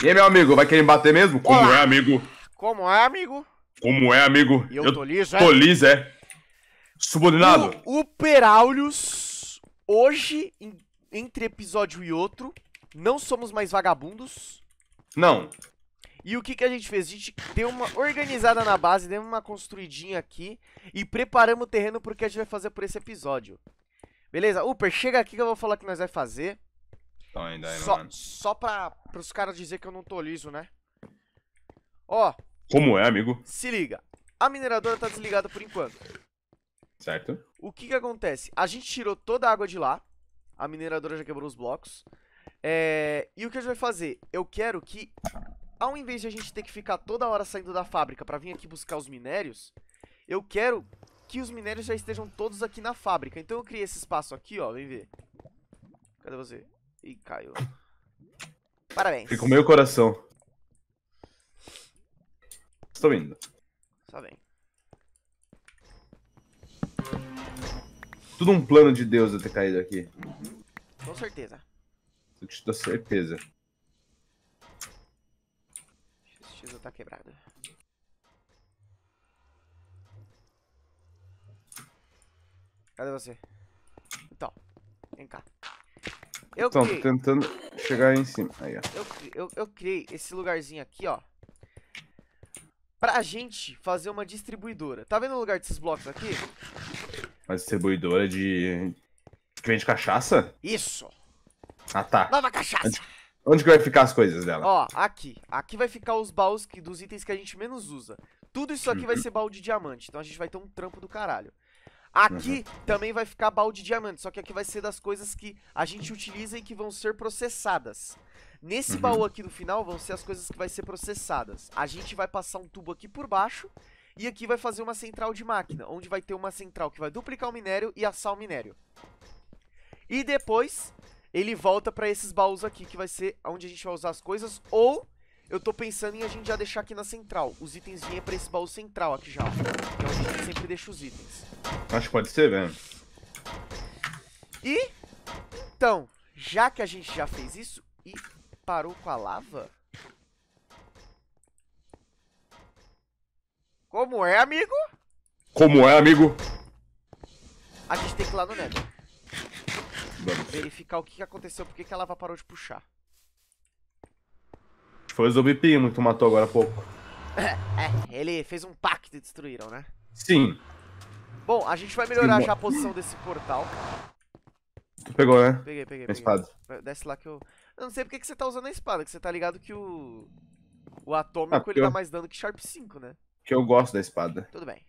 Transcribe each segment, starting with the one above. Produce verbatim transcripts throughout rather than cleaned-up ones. E aí, meu amigo, vai querer me bater mesmo? Como Olá. é, amigo? Como é, amigo? Como é, amigo? E eu, eu tô liso, é? Tô liso, é. Subordinado. O Uperáulos, hoje, em, entre episódio e outro, não somos mais vagabundos. Não. E o que, que a gente fez? A gente deu uma organizada na base, deu uma construidinha aqui e preparamos o terreno pro que a gente vai fazer por esse episódio. Beleza? Uper, chega aqui que eu vou falar o que nós vai fazer. Tá ainda aí, mano. Só pra os caras dizer que eu não tô liso, né? Ó. Como é, amigo? Se liga. A mineradora tá desligada por enquanto. Certo. O que que acontece? A gente tirou toda a água de lá. A mineradora já quebrou os blocos. É... E o que a gente vai fazer? Eu quero que, ao invés de a gente ter que ficar toda hora saindo da fábrica pra vir aqui buscar os minérios, eu quero que os minérios já estejam todos aqui na fábrica. Então eu criei esse espaço aqui, ó. Vem ver. Cadê você? Ih, caiu. Parabéns. Ficou meio coração. Estou indo. Tá bem. Tudo um plano de Deus eu ter caído aqui. Uhum. Com certeza. Eu te dou certeza. Esse tesouro tá quebrado. Cadê você? Então, vem cá. Eu então, criei... tô tentando chegar aí em cima. Aí, ó. Eu, eu, eu criei esse lugarzinho aqui, ó. Pra gente fazer uma distribuidora. Tá vendo o lugar desses blocos aqui? Uma distribuidora de... que vende cachaça? Isso! Ah, tá. Nova cachaça! Onde, onde que vai ficar as coisas dela? Ó, aqui. Aqui vai ficar os baús que, dos itens que a gente menos usa. Tudo isso aqui uhum. vai ser baú de diamante. Então a gente vai ter um trampo do caralho. Aqui uhum. também vai ficar baú de diamante, só que aqui vai ser das coisas que a gente utiliza e que vão ser processadas. Nesse uhum. baú aqui do final vão ser as coisas que vai ser processadas. A gente vai passar um tubo aqui por baixo e aqui vai fazer uma central de máquina, onde vai ter uma central que vai duplicar o minério e assar o minério. E depois ele volta pra esses baús aqui, que vai ser onde a gente vai usar as coisas, ou eu tô pensando em a gente já deixar aqui na central. Os itens vinham pra esse baú central aqui já, que é onde a gente sempre deixa os itens. Acho que pode ser, velho. E, então, já que a gente já fez isso e parou com a lava... Como é, amigo? Como é, amigo? A gente tem que ir lá no Nether. Verificar o que aconteceu, por que a lava parou de puxar. Foi o Zubipimo que matou agora há pouco. É, ele fez um pacto e destruíram, né? Sim. Bom, a gente vai melhorar já a posição desse portal. Tu pegou, né? Peguei, peguei. Minha espada. Desce lá que eu... Eu não sei porque que você tá usando a espada, que você tá ligado que o... O atômico, ah, ele eu... dá mais dano que Sharp cinco, né? Que eu gosto da espada. Tudo bem.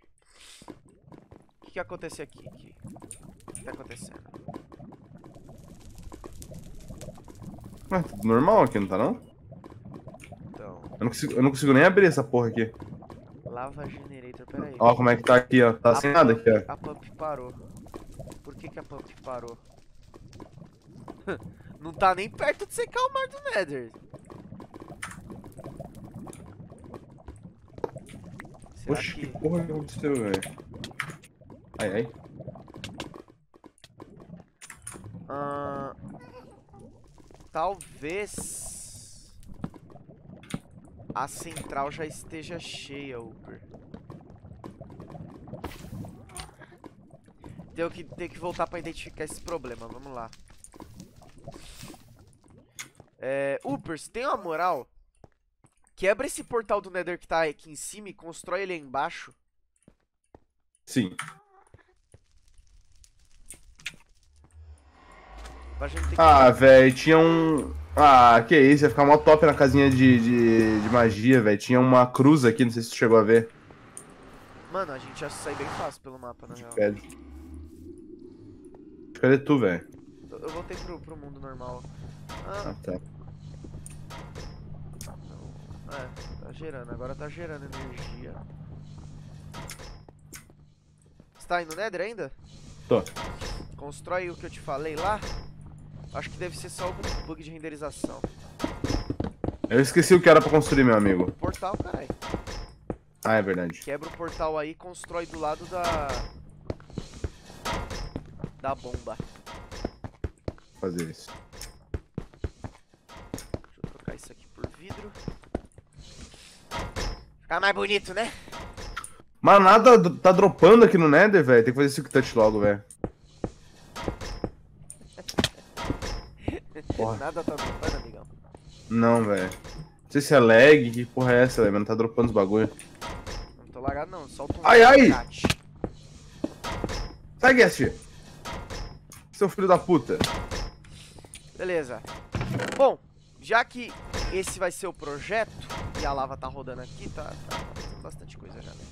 O que que aconteceu aqui? O que tá acontecendo? Ah, tudo normal aqui, não tá não? Então... Eu não consigo, eu não consigo nem abrir essa porra aqui. Lava generator, peraí. Ó, como é que tá aqui, ó. Tá a sem pump, nada aqui, ó. A pump parou. Por que que a pump parou? Não tá nem perto de secar o mar do Nether. Será Oxe, que... que porra que aconteceu, velho? Ai, ai. Ah, talvez... A central já esteja cheia, Uber. Tenho que, tenho que voltar pra identificar esse problema, vamos lá. É, Upers, tem uma moral? Quebra esse portal do Nether que tá aqui em cima e constrói ele aí embaixo. Sim. Que... Ah, velho, tinha um... Ah, que isso, ia ficar mó top na casinha de, de, de magia, velho. Tinha uma cruz aqui, não sei se tu chegou a ver. Mano, a gente já sai bem fácil pelo mapa, na real. Pede. Cadê tu, velho? Eu voltei pro, pro mundo normal. Ah, ah tá. Não. É, tá gerando, agora tá gerando energia. Você tá indo no Nether ainda? Tô. Constrói o que eu te falei lá. Acho que deve ser só algum bug de renderização. Eu esqueci o que era pra construir, meu amigo. O portal, carai. Ah, é verdade. Quebra o portal aí e constrói do lado da... Da bomba. Vou fazer isso. Deixa eu trocar isso aqui por vidro. Ficar mais bonito, né? Mas nada tá dropando aqui no Nether, velho. Tem que fazer esse touch logo, velho. Nada tá dropando, amigão. Não, velho. Não sei se é lag, que porra é essa, velho? Não tá dropando os bagulho. Não tô lagado, não. Solta um... Ai, ai! Cat. Sai, Ghast! Seu filho da puta. Beleza. Bom, já que esse vai ser o projeto, e a lava tá rodando aqui, tá, tá fazendo bastante coisa já, né?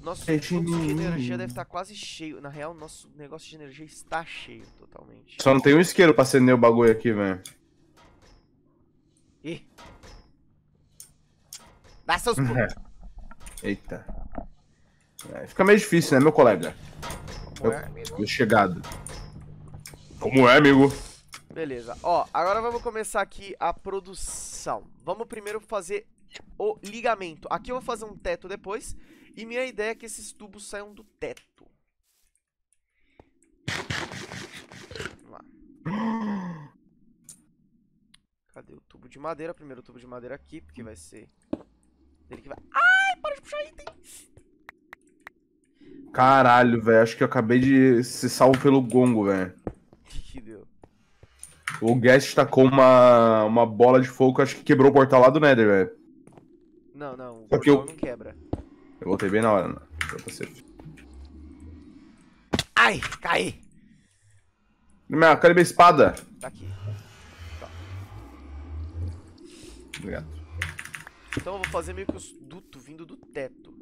Nosso cubo de energia deve estar quase cheio. Na real, nosso negócio de energia está cheio totalmente. Só não tem um isqueiro pra acender o bagulho aqui, velho. Ih. Dá seus pulos. Eita. É, fica meio difícil, né, meu colega? Como é, amigo? Chegado. Como é, amigo? Beleza. Ó, agora vamos começar aqui a produção. Vamos primeiro fazer o ligamento. Aqui eu vou fazer um teto depois. E minha ideia é que esses tubos saiam do teto. Vamos lá. Cadê o tubo de madeira? Primeiro o tubo de madeira aqui, porque vai ser... Ele que vai... Ai, para de puxar itens! Caralho, velho. Acho que eu acabei de ser salvo pelo gongo, velho. Que que deu? O Ghast tacou uma, uma bola de fogo que acho que quebrou o portal lá do Nether, velho. Não, não, o portal eu... não quebra. Eu voltei bem na hora, não. Ai, caí! Minha, cadê minha espada? Tá aqui. Tá. Obrigado. Então eu vou fazer meio que os dutos vindo do teto.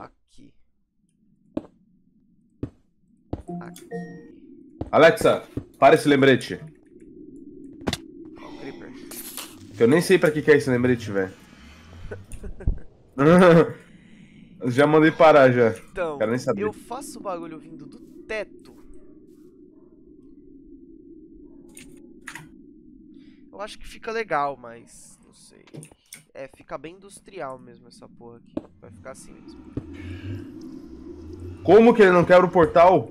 Aqui. Aqui. Alexa, para esse lembrete. Eu nem sei pra que que é esse lembrete, velho. Já mandei parar, já. Então, quero nem saber. Eu faço o bagulho vindo do teto. Eu acho que fica legal, mas... Não sei. É, fica bem industrial mesmo essa porra aqui. Vai ficar assim mesmo. Como que ele não quebra o portal?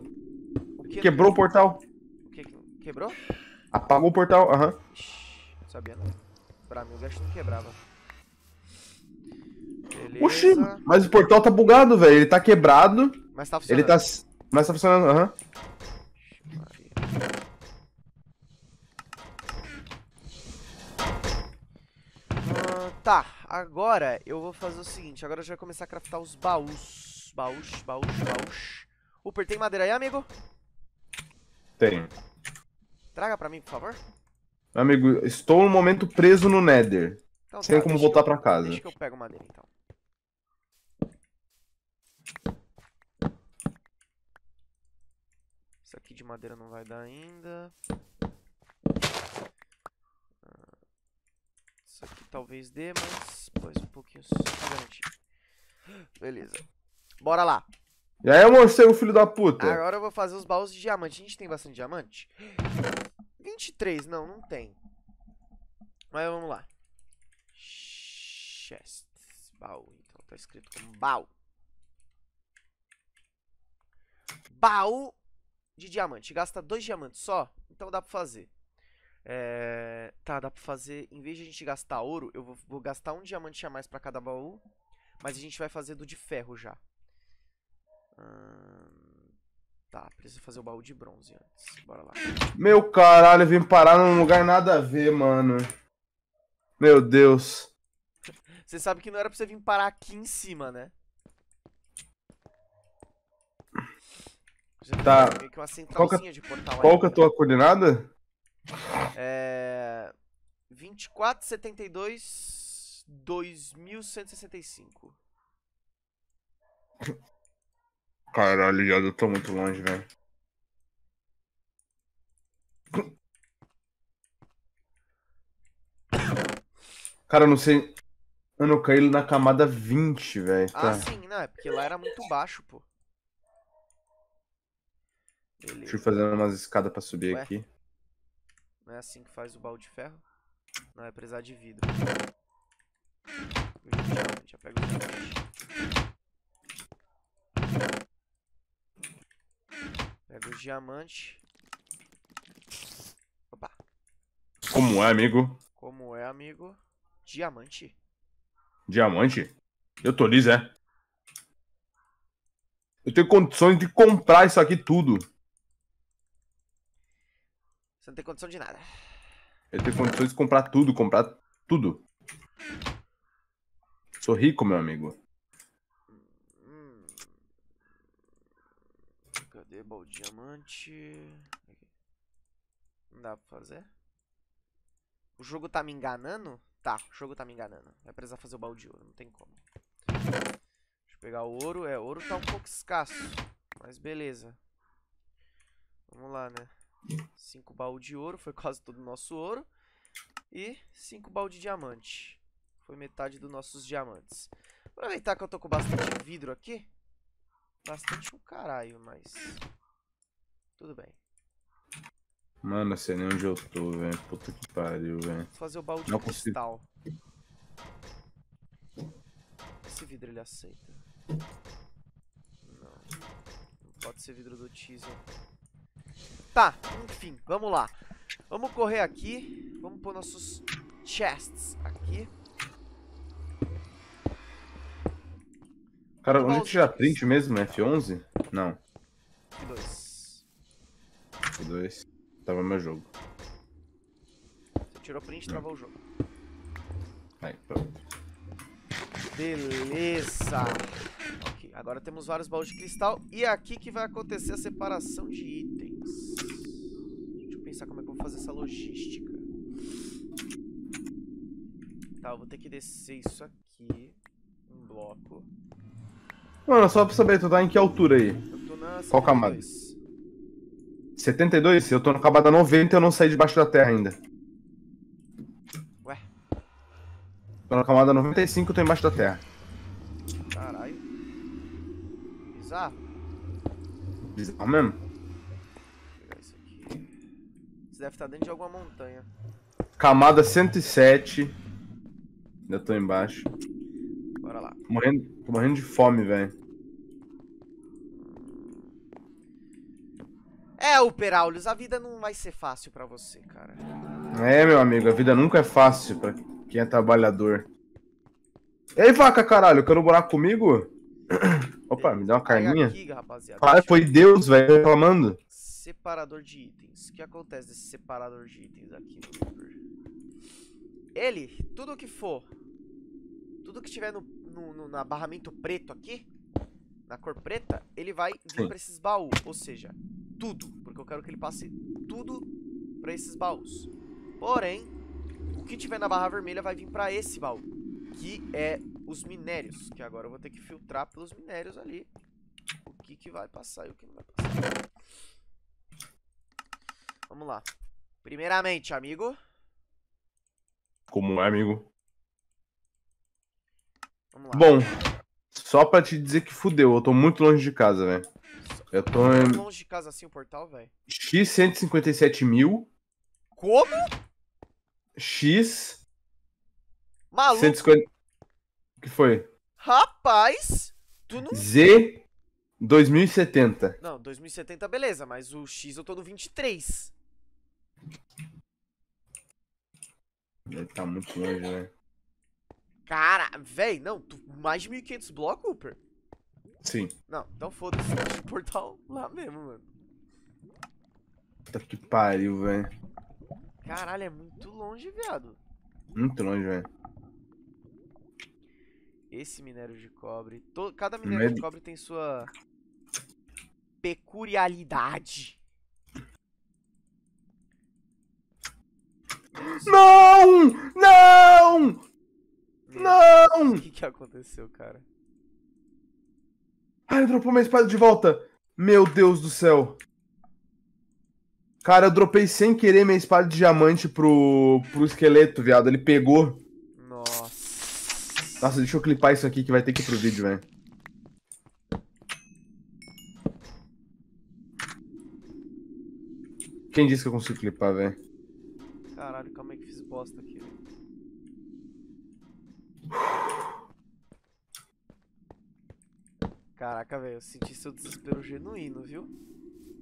Que Quebrou não... o portal. O que quebrou? Apagou o portal, aham. Uhum. Não sabia não. Pra mim o Ghast não quebrava. Beleza. Oxi, mas o portal tá bugado, velho. Ele tá quebrado. Mas tá funcionando. Ele tá... Mas tá funcionando, aham. Uhum. Uh, tá, agora eu vou fazer o seguinte. Agora a gente vai começar a craftar os baús. Baús, baús, baús. Uper, tem madeira aí, amigo? Tem. Traga pra mim, por favor. Amigo, estou no momento preso no Nether. Então, tá, sem como voltar eu, pra casa. Deixa que eu pego madeira, então. Isso aqui de madeira não vai dar ainda. Isso aqui talvez dê, mas depois um pouquinho só pra garantir. Beleza. Bora lá. E aí, eu mostrei o filho da puta. Agora eu vou fazer os baús de diamante. A gente tem bastante diamante? vinte e três, não, não tem. Mas vamos lá. Chest, baú. Então tá escrito como baú. Baú de diamante. Gasta dois diamantes só, então dá pra fazer. É... Tá, dá pra fazer. Em vez de a gente gastar ouro, eu vou, vou gastar um diamante a mais pra cada baú. Mas a gente vai fazer do de ferro já. Hum, tá, preciso fazer o baú de bronze antes. Bora lá. Meu caralho, eu vim parar num lugar nada a ver, mano. Meu Deus. Você sabe que não era pra você vir parar aqui em cima, né? Você tá. Tem meio que uma centralzinha de portal aí. Qual que é a tua coordenada? É... vinte e quatro, setenta e dois, dois mil cento e sessenta e cinco. Caralho, eu tô muito longe, velho. Cara, eu não sei. Mano, eu caí na camada vinte, velho. Tá. Ah, sim, não, é porque lá era muito baixo, pô. Beleza. Deixa eu fazer umas escadas pra subir. Ué? Aqui. Não é assim que faz o baú de ferro? Não, é precisar de vidro. Já pega o diamante. Pega os diamantes. Opa. Como é, amigo? Como é, amigo? Diamante. Diamante? Eu tô liso, é? Eu tenho condições de comprar isso aqui tudo. Você não tem condição de nada. Eu tenho condições de comprar tudo, comprar tudo. Sou rico, meu amigo. Hum. Cadê o diamante? Não dá pra fazer? O jogo tá me enganando? Tá, o jogo tá me enganando. Vai precisar fazer o balde de ouro, não tem como. Deixa eu pegar o ouro. É, o ouro tá um pouco escasso. Mas beleza. Vamos lá, né? Cinco balde de ouro, foi quase todo o nosso ouro. E cinco balde de diamante. Foi metade dos nossos diamantes. Aproveitar que eu tô com bastante vidro aqui. Bastante o caralho, mas... tudo bem. Mano, eu sei nem onde eu tô, velho. Puta que pariu, velho. Vou fazer o balde não de cristal. Consigo. Esse vidro ele aceita. Não. Não pode ser vidro do teaser. Tá, enfim, vamos lá. Vamos correr aqui. Vamos pôr nossos chests aqui. Cara, onde tirar print mesmo? F onze? Não. F dois. F dois. Tava meu jogo. Você tirou print e travou o jogo. Aí, pronto. Beleza. Ok, agora temos vários baús de cristal. E é aqui que vai acontecer a separação de itens. Deixa eu pensar como é que eu vou fazer essa logística. Tá, eu vou ter que descer isso aqui. Um bloco. Mano, só pra saber, tu tá em que altura aí? Eu tô na... qual camada? setenta e dois? Eu tô na camada noventa e eu não saí debaixo da terra ainda. Ué? Tô na camada noventa e cinco e tô embaixo da terra. Caralho. Bizarro. Bizarro mesmo. Vou pegar isso aqui. Você deve estar dentro de alguma montanha. Camada cento e sete. Ainda tô embaixo. Bora lá. Morrendo, tô morrendo de fome, velho. É, Uperáulos, a vida não vai ser fácil pra você, cara. É, meu amigo, a vida nunca é fácil pra quem é trabalhador. Ei, vaca, caralho, quer um buraco comigo? Opa, me dá uma carninha. Aqui, ah, foi Deus, velho, reclamando. Separador de itens. O que acontece desse separador de itens aqui no Nether? Ele, tudo que for, tudo que tiver no, no, no na barramento preto aqui, na cor preta, ele vai vir pra esses baús, ou seja... tudo, porque eu quero que ele passe tudo pra esses baús. Porém, o que tiver na barra vermelha vai vir pra esse baú, que é os minérios, que agora eu vou ter que filtrar pelos minérios ali o que que vai passar e o que não vai passar. Vamos lá. Primeiramente, amigo. Como é, amigo? Vamos lá. Bom, só pra te dizer que fudeu, eu tô muito longe de casa, velho. Eu tô em... longe de casa assim o portal, velho. X cento e cinquenta e sete mil. Como? X. Maluco. cento e cinquenta... O que foi? Rapaz! Tu não... Z. dois mil e setenta. Não, dois mil e setenta beleza, mas o X eu tô no vinte e três. Ele tá muito longe, velho. Cara, velho, não. Tu... mais de mil e quinhentos blocos, Uper? Sim. Não, então foda-se, deixa o portal lá mesmo, mano. Puta que pariu, velho. Caralho, é muito longe, viado. Muito longe, velho. Esse minério de cobre... todo, cada minério Med... de cobre tem sua... peculiaridade. Não! Não! Meu não! Deus, o que que aconteceu, cara? Ah, eu dropou minha espada de volta. Meu Deus do céu. Cara, eu dropei sem querer minha espada de diamante pro, pro esqueleto, viado. Ele pegou. Nossa. Nossa, deixa eu clipar isso aqui que vai ter que ir pro vídeo, velho. Quem disse que eu consigo clipar, velho? Caralho, calma aí que fiz bosta aqui, velho. Caraca, velho, eu senti seu desespero genuíno, viu?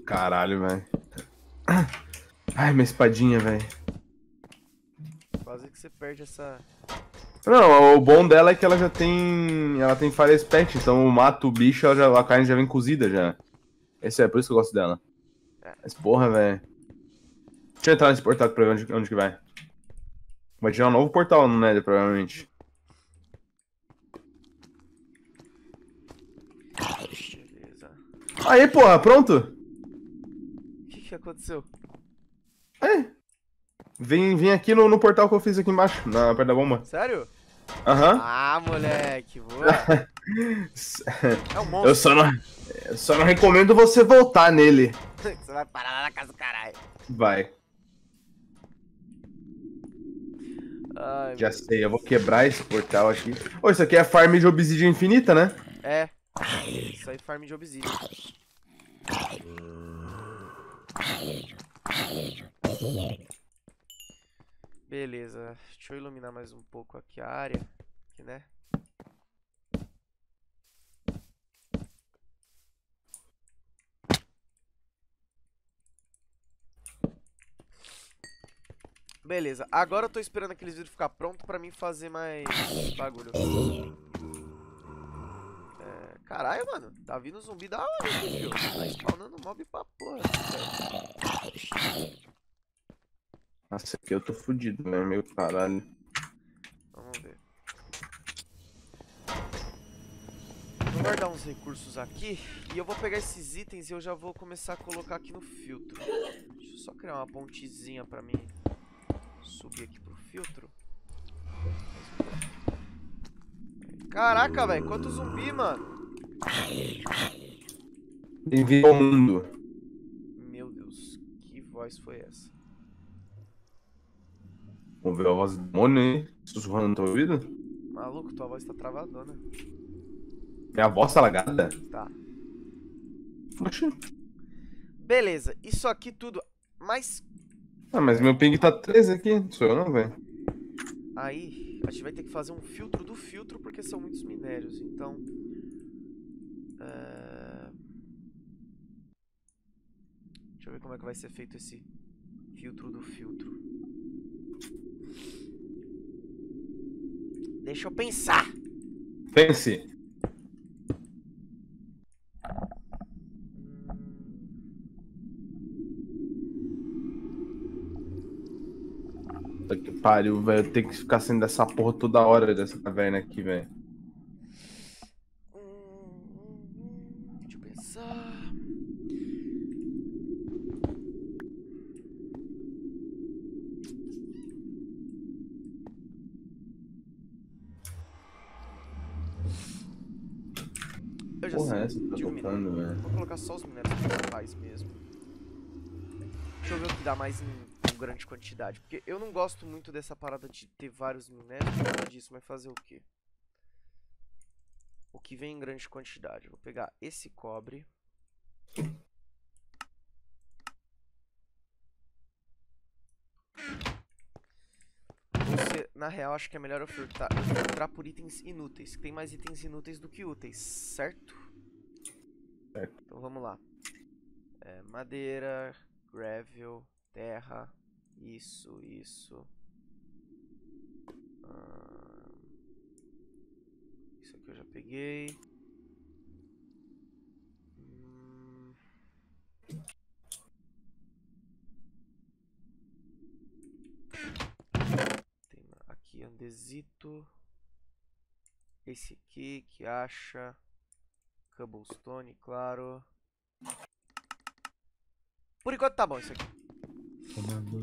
Caralho, velho. Ai, minha espadinha, velho. Quase que você perde essa... Não, o bom dela é que ela já tem... Ela tem fire aspect, então mata o bicho, ela já... a carne já vem cozida já. Esse é, por isso que eu gosto dela. Mas porra, velho. Deixa eu entrar nesse portal pra ver onde, onde que vai. Vai tirar um novo portal no Nether, provavelmente. Beleza. Aê, porra, pronto? O que que aconteceu? É. Vem, vem aqui no, no portal que eu fiz aqui embaixo, na perto da bomba. Sério? Aham. Uhum. Ah, moleque, boa. É um monstro. Eu só não, eu só não recomendo você voltar nele. Você vai parar lá na casa do caralho. Vai. Ai, já sei, eu vou quebrar esse portal aqui. Ô, oh, isso aqui é farm de obsidian infinita, né? É. Isso aí é farm de obsidian. Beleza, deixa eu iluminar mais um pouco aqui a área. Aqui, né? Beleza, agora eu tô esperando aqueles vídeos ficar pronto pra mim fazer mais bagulho. É, caralho, mano, tá vindo zumbi da hora, viu? Tá spawnando mob pra porra. Nossa, aqui eu tô fudido, né, meu caralho. Vamos ver. Vou guardar uns recursos aqui e eu vou pegar esses itens e eu já vou começar a colocar aqui no filtro. Deixa eu só criar uma pontezinha pra mim. Subir aqui pro filtro. Caraca, velho, quanto zumbi, mano. Bem-vindo ao mundo. Meu Deus, que voz foi essa? Vamos ver a voz do demônio aí, sussurrando na tua vida? Maluco, tua voz tá travadona. Minha voz tá lagada? Tá. Oxi. Beleza, isso aqui tudo, mas... Ah, mas meu ping tá três aqui, não sou eu não, velho. Aí, a gente vai ter que fazer um filtro do filtro, porque são muitos minérios, então... Uh... Deixa eu ver como é que vai ser feito esse filtro do filtro. Deixa eu pensar! Pense! Que pariu, velho. Eu tenho que ficar saindo dessa porra toda hora dessa caverna aqui, velho. Hum, deixa eu pensar. Eu já porra, sei. Essa tá tocando, velho. Vou colocar só os minérios principais mesmo. Deixa eu ver o que dá mais em. Grande quantidade, porque eu não gosto muito dessa parada de ter vários minérios, nada disso, mas fazer o que? O que vem em grande quantidade. Vou pegar esse cobre. Você, na real, acho que é melhor eu filtrar, eu filtrar por itens inúteis, que tem mais itens inúteis do que úteis, certo? Certo. Então vamos lá. É, madeira, gravel, terra... Isso, isso. Ah, isso aqui eu já peguei. Hum. Tem aqui andesito. Esse aqui que acha. Cobblestone, claro. Por enquanto tá bom isso aqui.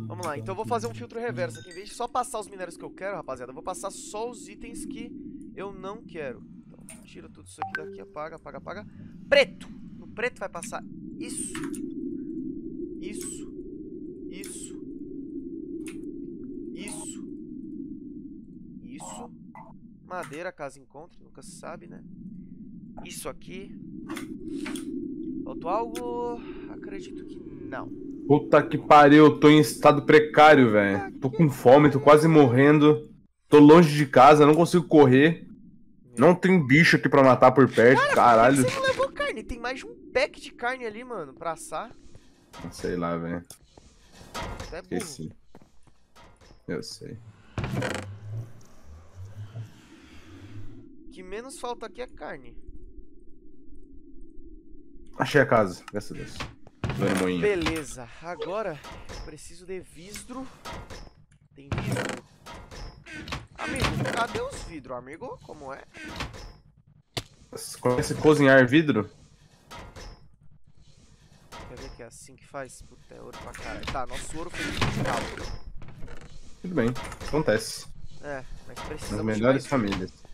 Vamos lá, então eu vou fazer um filtro reverso aqui. Em vez de só passar os minérios que eu quero, rapaziada, eu vou passar só os itens que eu não quero. Então, tira tudo isso aqui daqui, apaga, apaga, apaga. Preto! No preto vai passar isso. Isso. Isso. Isso. Isso. Madeira, caso encontre, nunca se sabe, né? Isso aqui. Faltou algo? Acredito que não. Puta que pariu, eu tô em estado precário, velho. Tô com fome, tô quase morrendo. Tô longe de casa, não consigo correr. Não tem bicho aqui pra matar por perto, cara, caralho. Por que você não levou carne? Tem mais de um pack de carne ali, mano, pra assar. Sei lá, velho. Esqueci. Eu sei. que menos falta aqui é carne. Achei a casa, graças a Deus. Beleza, agora preciso de vidro. Tem vidro? Amigo, cadê os vidros, amigo? Como é? Você conhece cozinhar vidro? Quer ver que é assim que faz? Puta, é ouro pra caralho. Tá, nosso ouro foi muito. Tudo bem, acontece. É, mas precisamos. As melhores de mais famílias. Ouro.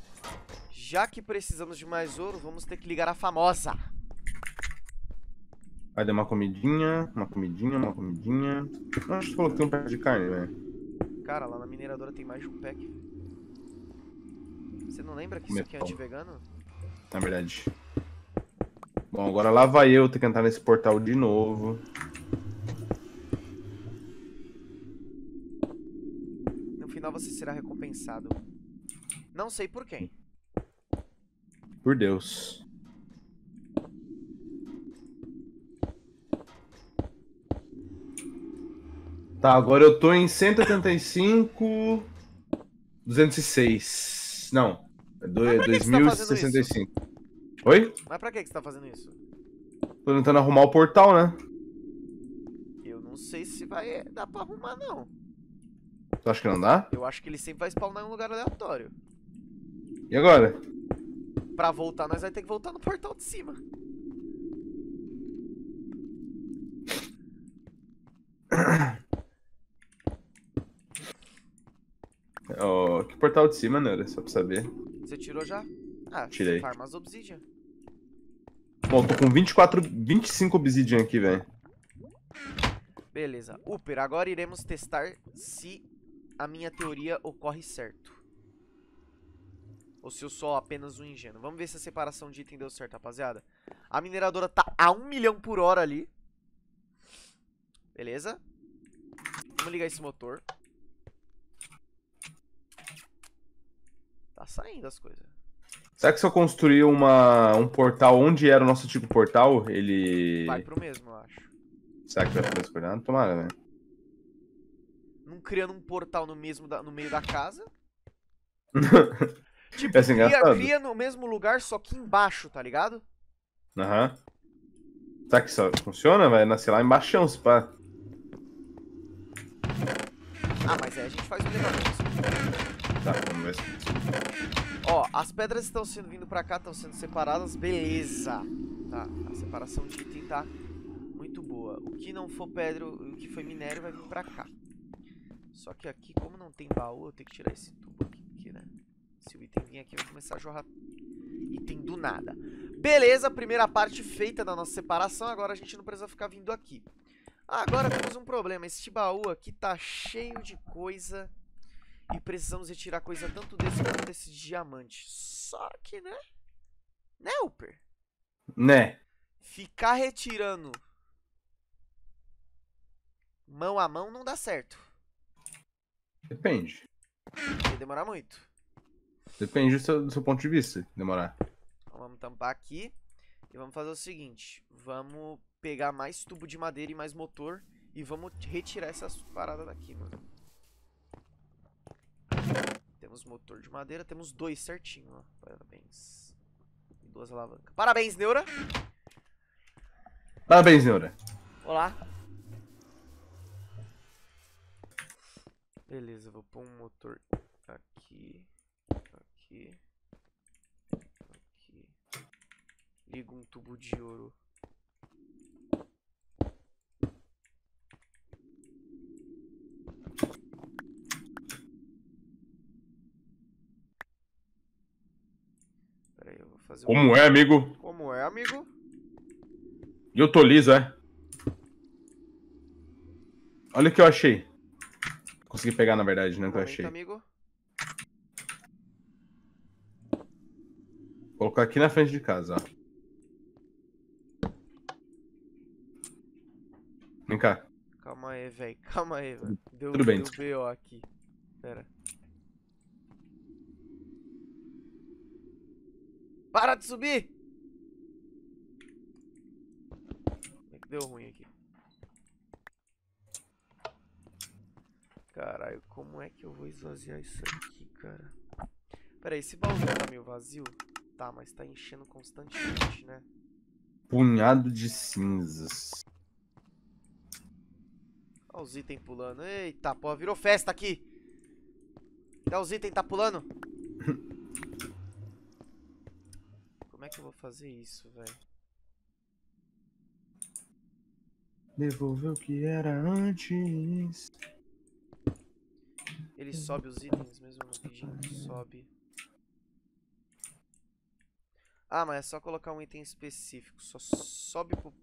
Já que precisamos de mais ouro, vamos ter que ligar a famosa. Vai dar uma comidinha, uma comidinha, uma comidinha. Não, acho que coloquei um pack de carne, velho. Cara, lá na mineradora tem mais de um pack. Você não lembra que isso aqui é anti-vegano? Na verdade. Bom, agora lá vai eu ter que entrar nesse portal de novo. No final você será recompensado. Não sei por quem. Por Deus. Tá, agora eu tô em cento e oitenta e cinco, duzentos e seis. Não, é dois mil e sessenta e cinco. Tá. Oi? Mas pra que você tá fazendo isso? Tô tentando arrumar o portal, né? Eu não sei se vai dar pra arrumar, não. Tu acha que não dá? Eu acho que ele sempre vai spawnar em um lugar aleatório. E agora? Pra voltar, nós vamos ter que voltar no portal de cima. Oh, que portal de cima, Nera? Só pra saber. Você tirou já? Ah, tirei. Farma as obsidian. Bom, tô com vinte e quatro, vinte e cinco obsidian aqui, velho. Beleza. Uper, agora iremos testar se a minha teoria ocorre certo. Ou se eu sou apenas um ingênuo. Vamos ver se a separação de item deu certo, rapaziada. A mineradora tá a um milhão por hora ali. Beleza. Vamos ligar esse motor. Tá saindo as coisas. Será que se eu construir uma, um portal onde era o nosso tipo portal, ele... vai pro mesmo, eu acho. Será que vai pro mesmo portal? Tomara, né? Não criando um portal no, mesmo da, no meio da casa. Tipo, é cria, cria no mesmo lugar, só que embaixo, tá ligado? Aham. Uhum. Será que isso funciona? Vai nascer lá embaixo, se pá. Ah, mas é, a gente faz o negócio. Tá, vamos ver. Ó, as pedras estão sendo vindo pra cá, estão sendo separadas, beleza. Tá, a separação de item tá muito boa. O que não for pedra, o que foi minério vai vir pra cá. Só que aqui, como não tem baú, eu tenho que tirar esse tubo aqui, porque, né? Se o item vir aqui, vai começar a jorrar item do nada. Beleza, primeira parte feita da nossa separação, agora a gente não precisa ficar vindo aqui. Ah, agora temos um problema, este baú aqui tá cheio de coisa... e precisamos retirar coisa tanto desse quanto desse diamante. Só que, né? Né, Uper? Né. Ficar retirando mão a mão não dá certo. Depende. Vai demorar muito. Depende do seu, do seu ponto de vista, demorar. Então, vamos tampar aqui. E vamos fazer o seguinte. Vamos pegar mais tubo de madeira e mais motor. E vamos retirar essas paradas daqui, mano. Temos motor de madeira, temos dois certinho, ó. Parabéns. E duas alavancas. Parabéns, Neura! Parabéns, Neura! Olá! Beleza, vou pôr um motor aqui. Aqui. Aqui. Ligo um tubo de ouro. Como é, amigo? Como é, amigo? E eu tô liso, é? Olha o que eu achei. Consegui pegar, na verdade, né? O que eu achei. Amigo. Vou colocar aqui na frente de casa, ó. Vem cá. Calma aí, velho. Calma aí, velho. Deu, tudo bem. Deu B O aqui. Pera. Para de subir! Deu ruim aqui. Caralho, como é que eu vou esvaziar isso aqui, cara? Pera aí, esse baú já tá meio vazio? Tá, mas tá enchendo constantemente, né? Punhado de cinzas. Olha os itens pulando. Eita, pô, virou festa aqui. Até os itens tá pulando. Como é que eu vou fazer isso, velho? Devolver o que era antes. Ele sobe os itens mesmo, o bichinho sobe. Ah, mas é só colocar um item específico. Só sobe pro...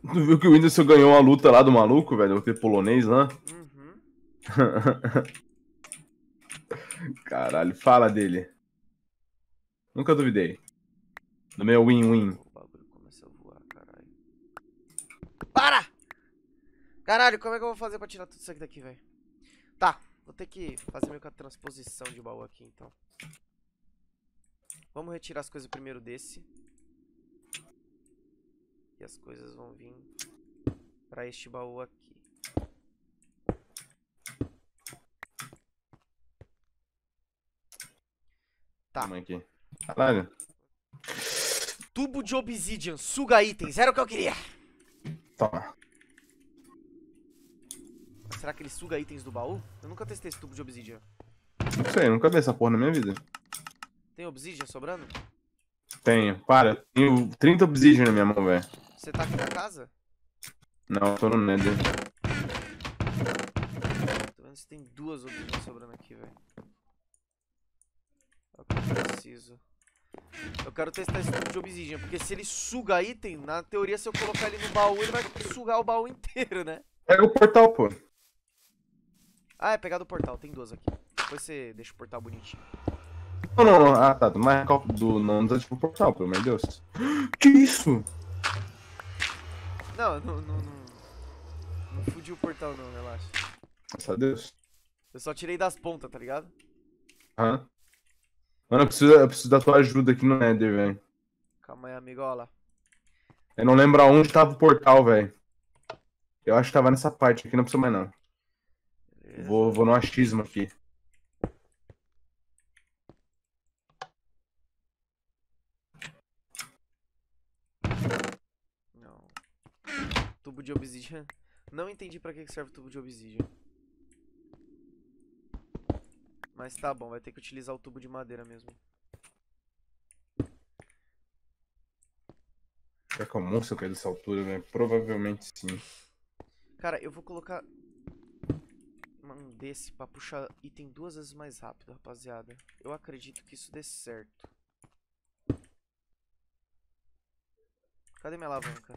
Tu viu que o Whindersson ganhou a luta lá do maluco, velho? Aquele polonês lá? Uhum. Caralho, fala dele. Nunca duvidei. Do meu win-win. O bagulho começou a voar, caralho. Para! Caralho, como é que eu vou fazer pra tirar tudo isso aqui daqui, velho? Tá, vou ter que fazer meio que a transposição de baú aqui, então. Vamos retirar as coisas primeiro desse. E as coisas vão vir pra este baú aqui. Tá. Como é que... Caralho. Tubo de obsidian, suga itens, era o que eu queria. Toma. Mas será que ele suga itens do baú? Eu nunca testei esse tubo de obsidian. Não sei, eu nunca vi essa porra na minha vida. Tem obsidian sobrando? Tenho, para. Tenho trinta obsidian na minha mão, velho. Você tá aqui na casa? Não, eu tô no Nether. Tô vendo se tem duas obsidian sobrando aqui, velho. É o que eu preciso. Eu quero testar esse tipo de obsidian, porque se ele suga item, na teoria, se eu colocar ele no baú, ele vai sugar o baú inteiro, né? Pega o portal, pô. Ah, é pegar do portal, tem duas aqui. Depois você deixa o portal bonitinho. Não, não, não, ah tá, do marca do não do tipo portal, pelo amor de Deus. Que isso? Não, não, não, não. Não fudi o portal não, relaxa. Graças a Deus. Eu só tirei das pontas, tá ligado? Aham. Mano, eu preciso, eu preciso da tua ajuda aqui no Nether, velho. Calma aí, amigola. Eu não lembro aonde tava o portal, velho. Eu acho que tava nessa parte aqui, não precisa mais não. Vou, vou no achismo aqui. Tubo de obsidian. Não entendi pra que serve o tubo de obsidian. Mas tá bom, vai ter que utilizar o tubo de madeira mesmo. Será que é um monstro que é dessa altura, né? Provavelmente sim. Cara, eu vou colocar um desse pra puxar item duas vezes mais rápido, rapaziada. Eu acredito que isso dê certo. Cadê minha alavanca?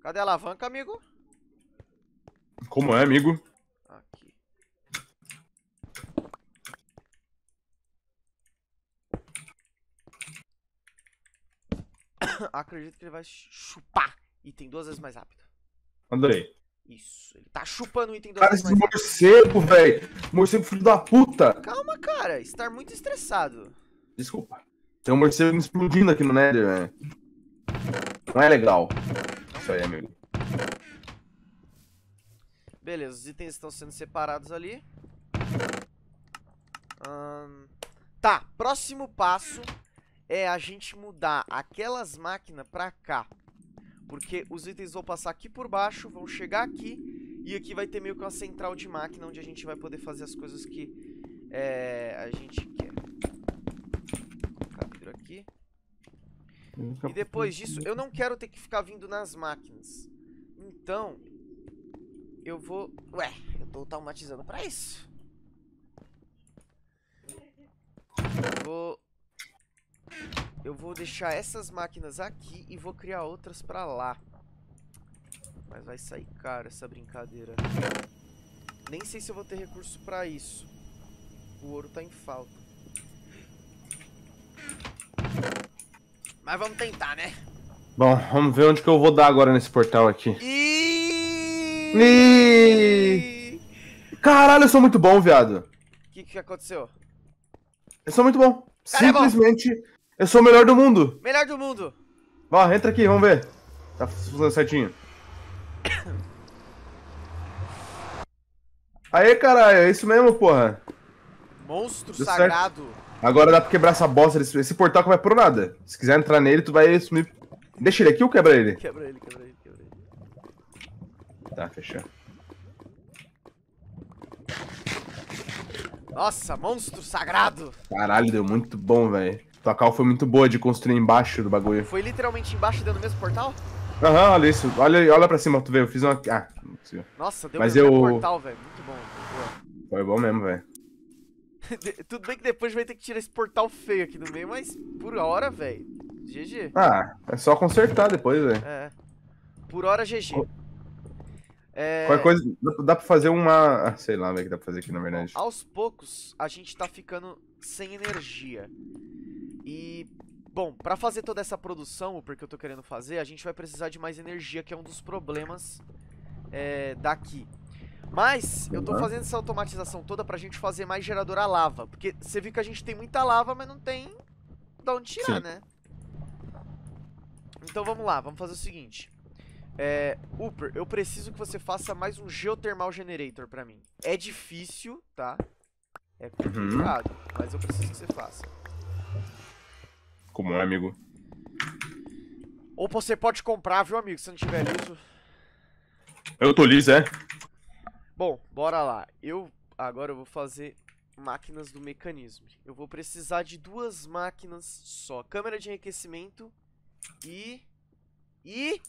Cadê a alavanca, amigo? Como é, amigo? Aqui. Acredito que ele vai chupar item duas vezes mais rápido. Andrei. Isso, ele tá chupando o item duas vezes mais rápido. Cara, esse morcego, velho. Morcego filho da puta. Calma, cara. Estar muito estressado. Desculpa. Tem um morcego me explodindo aqui no Nether, velho. Não é legal. Isso aí, amigo. Beleza, os itens estão sendo separados ali. Hum, tá, próximo passo é a gente mudar aquelas máquinas pra cá. Porque os itens vão passar aqui por baixo, vão chegar aqui. E aqui vai ter meio que uma central de máquina, onde a gente vai poder fazer as coisas que é, a gente quer. Vou colocar aqui. E depois disso, eu não quero ter que ficar vindo nas máquinas. Então, eu vou... Ué, eu tô automatizando pra isso. Eu vou... Eu vou deixar essas máquinas aqui e vou criar outras pra lá. Mas vai sair caro essa brincadeira. Nem sei se eu vou ter recurso pra isso. O ouro tá em falta. Mas vamos tentar, né? Bom, vamos ver onde que eu vou dar agora nesse portal aqui. Iiii... Iiii... Caralho, eu sou muito bom, viado. O que que aconteceu? Eu sou muito bom. Cara, simplesmente é bom. Eu sou o melhor do mundo. Melhor do mundo. Ó, entra aqui, vamos ver. Tá funcionando certinho. Aê, caralho, é isso mesmo, porra. Monstro deu sagrado. Certo. Agora dá pra quebrar essa bosta desse... Esse portal que vai pro nada. Se quiser entrar nele, tu vai sumir. Deixa ele aqui ou quebra ele? Quebra ele, quebra ele, quebra ele. Tá, fechou. Nossa, monstro sagrado. Caralho, deu muito bom, velho. Tua cal foi muito boa de construir embaixo do bagulho. Foi literalmente embaixo dentro do mesmo portal? Aham, uhum, olha isso. Olha, olha pra cima, tu vê. Eu fiz uma... Ah, não consigo. Nossa, deu mas eu... portal, velho. Muito bom. Muito bom. Foi bom mesmo, velho. Tudo bem que depois vai ter que tirar esse portal feio aqui do meio, mas por hora, velho. G G. Ah, é só consertar depois, velho. É. Por hora, G G. Oh. É... Qualquer coisa, dá pra fazer uma... Ah, sei lá, velho, que dá pra fazer aqui, na verdade. Aos poucos, a gente tá ficando sem energia. E, bom, pra fazer toda essa produção, porque eu tô querendo fazer, a gente vai precisar de mais energia, que é um dos problemas é, daqui. Mas, eu tô fazendo essa automatização toda pra gente fazer mais gerador a lava. Porque você viu que a gente tem muita lava, mas não tem de onde tirar, sim, né? Então vamos lá, vamos fazer o seguinte... É, Uper, eu preciso que você faça mais um Geothermal Generator pra mim. É difícil, tá? É complicado, uhum, mas eu preciso que você faça. Como é, amigo? Ou você pode comprar, viu, amigo, se não tiver liso. Eu tô liso, é? Bom, bora lá. Eu, agora eu vou fazer máquinas do mecanismo. Eu vou precisar de duas máquinas só. Câmera de enriquecimento e... E...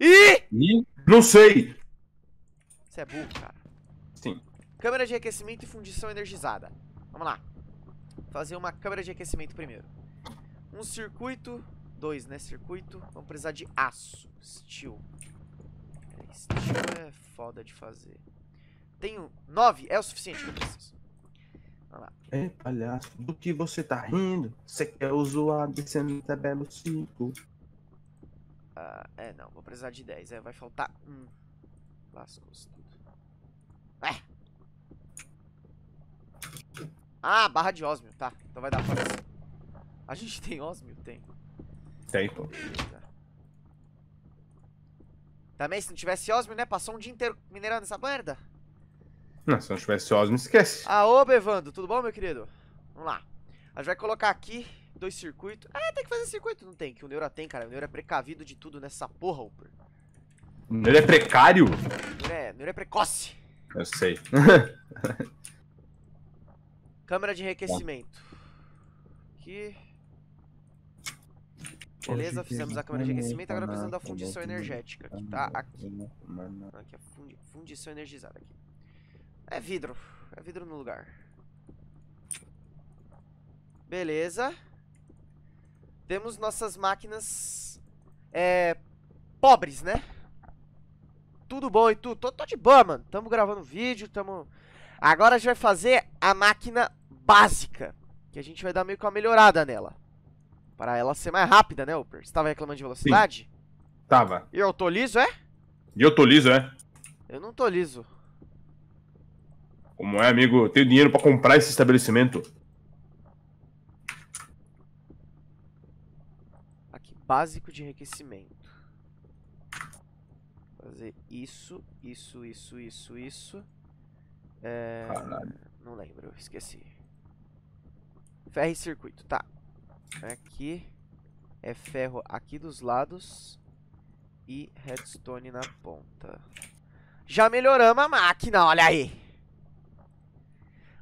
Ih! Ih! Não sei! Você é burro, cara. Sim. Câmera de aquecimento e fundição energizada. Vamos lá. Fazer uma câmera de aquecimento primeiro. Um circuito. Dois, né? Circuito. Vamos precisar de aço. Steel. Steel é foda de fazer. Tenho nove. É o suficiente que eu preciso. Vamos lá. É, palhaço. Do que você tá rindo? Você quer o zoado e você não tá belo cinco. Uh, é, não, vou precisar de dez. É, vai faltar um. Lascos tudo. É. Ah, barra de ósmio, tá. Então vai dar pra fazer. A gente tem ósmio? Tem. Tem, pô. Também, se não tivesse ósmio, né? Passou um dia inteiro minerando essa merda. Não, se não tivesse ósmio, esquece. Ah, ô, Bevando, tudo bom, meu querido? Vamos lá. A gente vai colocar aqui dois circuitos. Ah, tem que fazer circuito? Não tem, que o Neura tem, cara. O Neura é precavido de tudo nessa porra, Uper. O Neura é precário? Neura é, Neura é precoce. Eu sei. Câmera de enriquecimento. Aqui. Beleza, fizemos a câmera de enriquecimento. Agora precisamos da fundição energética, que tá aqui. Aqui a fundição energizada. Aqui. É vidro. É vidro no lugar. Beleza. Temos nossas máquinas é, pobres, né? Tudo bom e tudo? Tô, tô de boa, mano. Tamo gravando vídeo, tamo... Agora a gente vai fazer a máquina básica, que a gente vai dar meio que uma melhorada nela, para ela ser mais rápida, né, Uper? Você tava reclamando de velocidade? Sim. Tava. E eu tô liso, é? E eu tô liso, é? Eu não tô liso. Como é, amigo? Eu tenho dinheiro pra comprar esse estabelecimento. Básico de enriquecimento. Fazer isso, isso, isso, isso, isso. É... Caralho. Não lembro, esqueci. Ferro e circuito, tá. Aqui é ferro aqui dos lados e redstone na ponta. Já melhoramos a máquina, olha aí.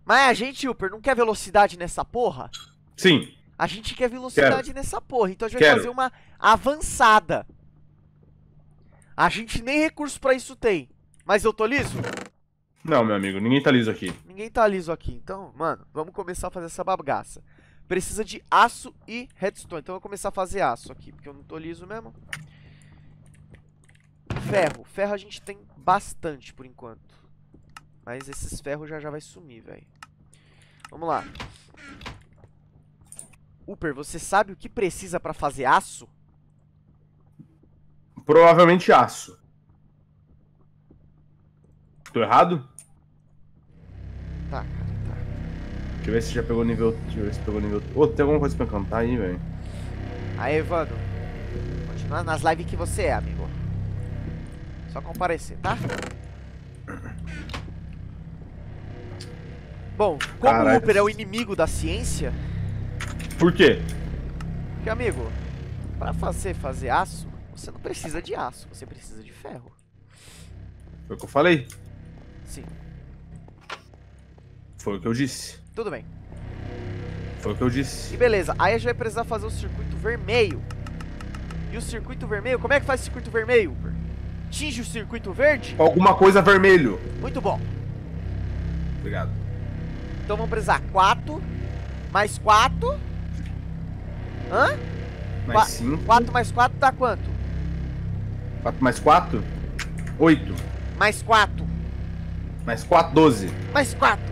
Mas a gente, Uper, não quer velocidade nessa porra? Sim. A gente quer velocidade Quero. nessa porra, então a gente vai Quero. fazer uma avançada. A gente nem recurso pra isso tem. Mas eu tô liso? Não, meu amigo, ninguém tá liso aqui. Ninguém tá liso aqui, então, mano, vamos começar a fazer essa bagaça. Precisa de aço e redstone, então eu vou começar a fazer aço aqui, porque eu não tô liso mesmo. Ferro, ferro a gente tem bastante por enquanto. Mas esses ferros já já vai sumir, velho. Vamos lá. Uper, você sabe o que precisa pra fazer aço? Provavelmente aço. Tô errado? Tá, cara, tá. Deixa eu ver se já pegou nível... Deixa eu ver se pegou nível... Ô, oh, tem alguma coisa pra encantar aí, velho? Aí, Evandro. Continuando nas lives que você é, amigo. Só comparecer, tá? Bom, como Caraca. o Hooper é o inimigo da ciência... Por quê? Porque, amigo, pra você fazer aço, você não precisa de aço, você precisa de ferro. Foi o que eu falei? Sim. Foi o que eu disse. Tudo bem. Foi o que eu disse. E beleza, aí a gente vai precisar fazer o circuito vermelho. E o circuito vermelho, como é que faz o circuito vermelho, Hooper? Tinge o circuito verde? Alguma coisa vermelho. Muito bom. Obrigado. Então vamos precisar quatro, mais quatro. Hã? Mais cinco. quatro mais quatro dá quanto? quatro mais quatro? oito. Mais quatro. Mais quatro, doze. Mais quatro.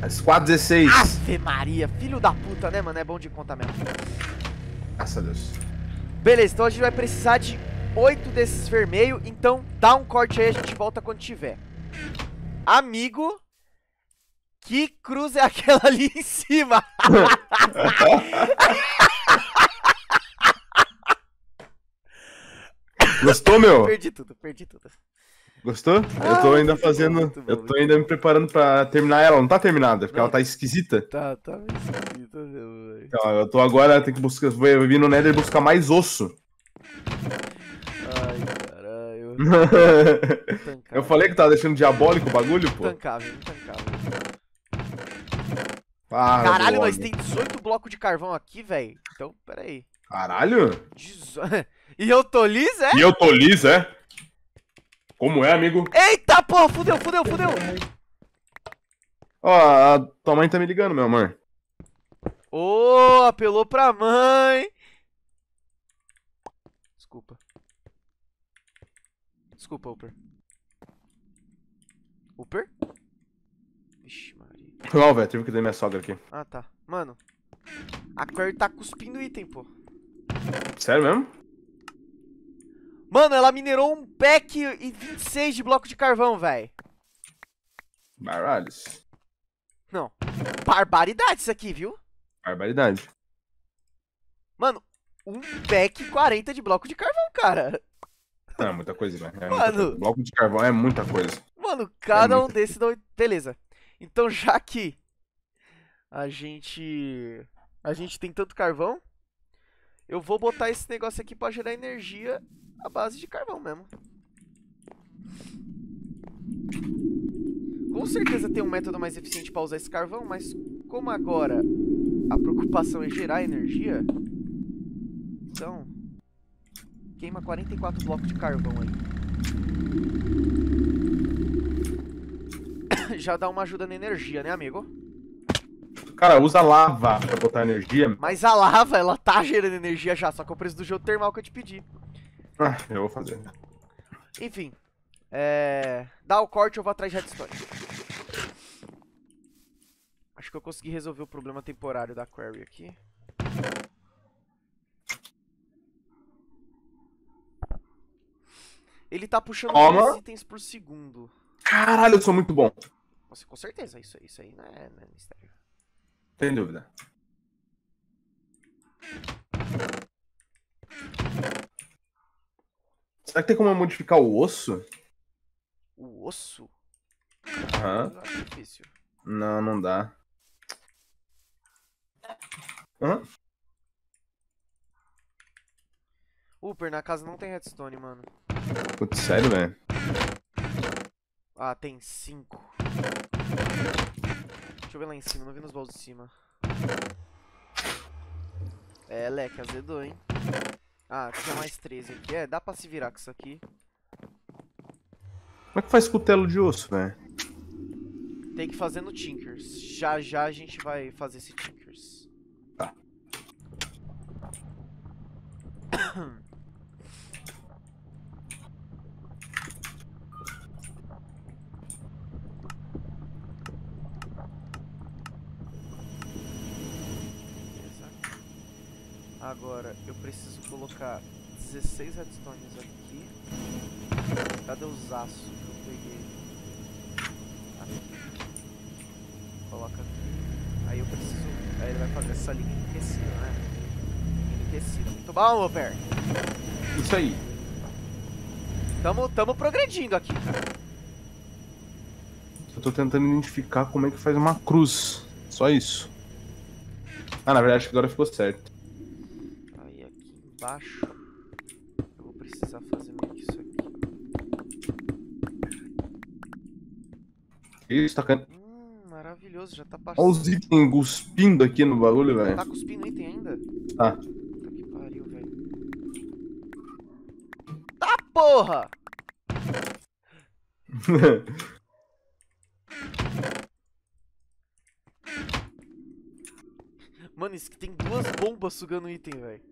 Mais quatro, dezesseis. Ave Maria, filho da puta, né, mano? É bom de conta mesmo. Graças a Deus. Beleza, então a gente vai precisar de oito desses vermelhos. Então dá um corte aí, a gente volta quando tiver. Amigo... Que cruz é aquela ali em cima? Gostou, meu? Perdi tudo, perdi tudo. Gostou? Ah, eu tô ainda fazendo... Bom, eu tô bom. ainda me preparando pra terminar ela. Não tá terminada, porque não. Ela tá esquisita. Tá, tá esquisita, meu. Então, eu tô agora... Tem que buscar... Vou vir no Nether buscar mais osso. Ai, caralho. Eu falei que tava deixando diabólico o bagulho, pô. Intancável, intancável. Para, Caralho, nós tem dezoito blocos de carvão aqui, velho. Então, peraí. Caralho? Dezo... E eu tô liso, é? E eu tô liso, é? Como é, amigo? Eita, porra, fudeu, fudeu, fudeu. Ó, oh, a tua mãe tá me ligando, meu amor. Ô, oh, apelou pra mãe. Desculpa. Desculpa, Uper. Uper? Ixi, mano. Não, velho, tive que dar minha sogra aqui. Ah, tá. Mano, a Claire tá cuspindo item, pô. Sério mesmo? Mano, ela minerou um pack e vinte e seis de bloco de carvão, velho. Baralhos. Não. Barbaridade isso aqui, viu? Barbaridade. Mano, um pack e quarenta de bloco de carvão, cara. Não, é muita coisa, velho. É Mano. Coisa. Bloco de carvão é muita coisa. Mano, cada é um desses... Não... Beleza. Então, já que a gente, a gente tem tanto carvão, eu vou botar esse negócio aqui pra gerar energia à base de carvão mesmo. Com certeza tem um método mais eficiente pra usar esse carvão, mas como agora a preocupação é gerar energia, então queima quarenta e quatro blocos de carvão aí. Já dá uma ajuda na energia, né, amigo? Cara, usa lava pra botar energia. Mas a lava, ela tá gerando energia já, só que é o preço do geotermal que eu te pedi. Ah, eu vou fazer. Enfim, é... dá o corte, eu vou atrás de redstone. Acho que eu consegui resolver o problema temporário da query aqui. Ele tá puxando três itens por segundo. Caralho, eu sou muito bom. Você, com certeza, isso, isso aí não é, não é mistério. Sem dúvida. Será que tem como modificar o osso? O osso? Aham. Não, é difícil. Não, não dá. Hã? Uper, na casa não tem redstone, mano. Putz, sério, velho? Ah, tem cinco. Deixa eu ver lá em cima, não vi nos baús de cima. É, leque, azedou, hein? Ah, tinha mais treze aqui. É, dá pra se virar com isso aqui. Como é que faz cutelo de osso, velho? Tem que fazer no Tinkers. Já já a gente vai fazer esse Tinkers. Tá. Agora eu preciso colocar dezesseis redstones aqui. Cadê os aços que eu peguei? Aqui. Coloca aqui. fazer essa linha enriquecida, né? Enriquecida. Muito bom, Uper. Isso aí. Tamo, tamo progredindo aqui. Eu tô tentando identificar como é que faz uma cruz. Só isso. Ah, na verdade, acho que agora ficou certo. Aí, aqui embaixo. Eu vou precisar fazer meio que isso aqui. Isso, tá caindo. Maravilhoso, já tá passando. Olha os itens cuspindo aqui no bagulho, velho. Tá cuspindo item ainda? Tá. Ah. Puta que pariu, velho. Tá, porra! Mano, isso aqui tem duas bombas sugando item, velho.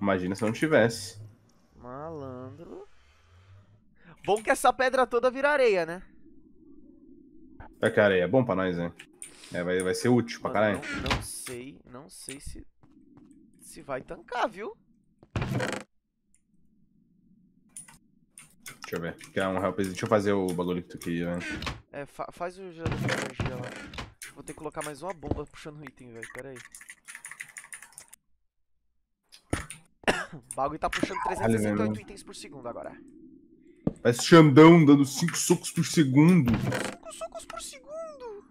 Imagina se não tivesse. Malandro. Bom que essa pedra toda vira areia, né? É, cara, é bom pra nós, né? É, vai, vai ser útil pra caralho. Não, não sei, não sei se se vai tancar, viu? Deixa eu ver. Quer um help? Deixa eu fazer o bagulho que tu queria, né? É, fa faz o gerador de energia lá. Vou ter que colocar mais uma bomba puxando o item, velho. Pera aí. O bagulho tá puxando trezentos e sessenta e oito Ai, itens por segundo agora. Parece Xandão dando cinco socos por segundo. cinco socos por segundo!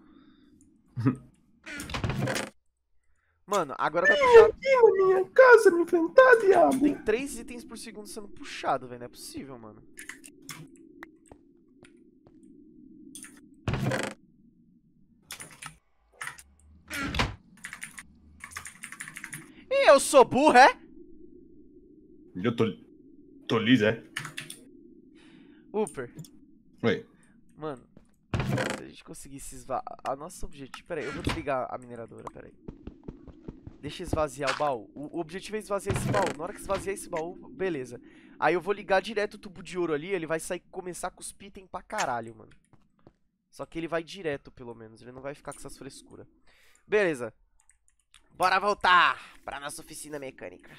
Mano, agora vai puxar. Aqui na minha casa, me enfrentar, diabo! Tem três itens por segundo sendo puxado, velho. Não é possível, mano. E eu sou burro, é? Eu tô. tô liso, é? Uper. Oi. Mano, se a gente conseguisse esvaziar... A nosso objetivo... Pera aí, eu vou desligar a mineradora, pera aí. Deixa esvaziar o baú. O, o objetivo é esvaziar esse baú. Na hora que esvaziar esse baú, beleza. Aí eu vou ligar direto o tubo de ouro ali, ele vai sair, começar a cuspir item pra caralho, mano. Só que ele vai direto, pelo menos. Ele não vai ficar com essas frescuras. Beleza. Bora voltar pra nossa oficina mecânica.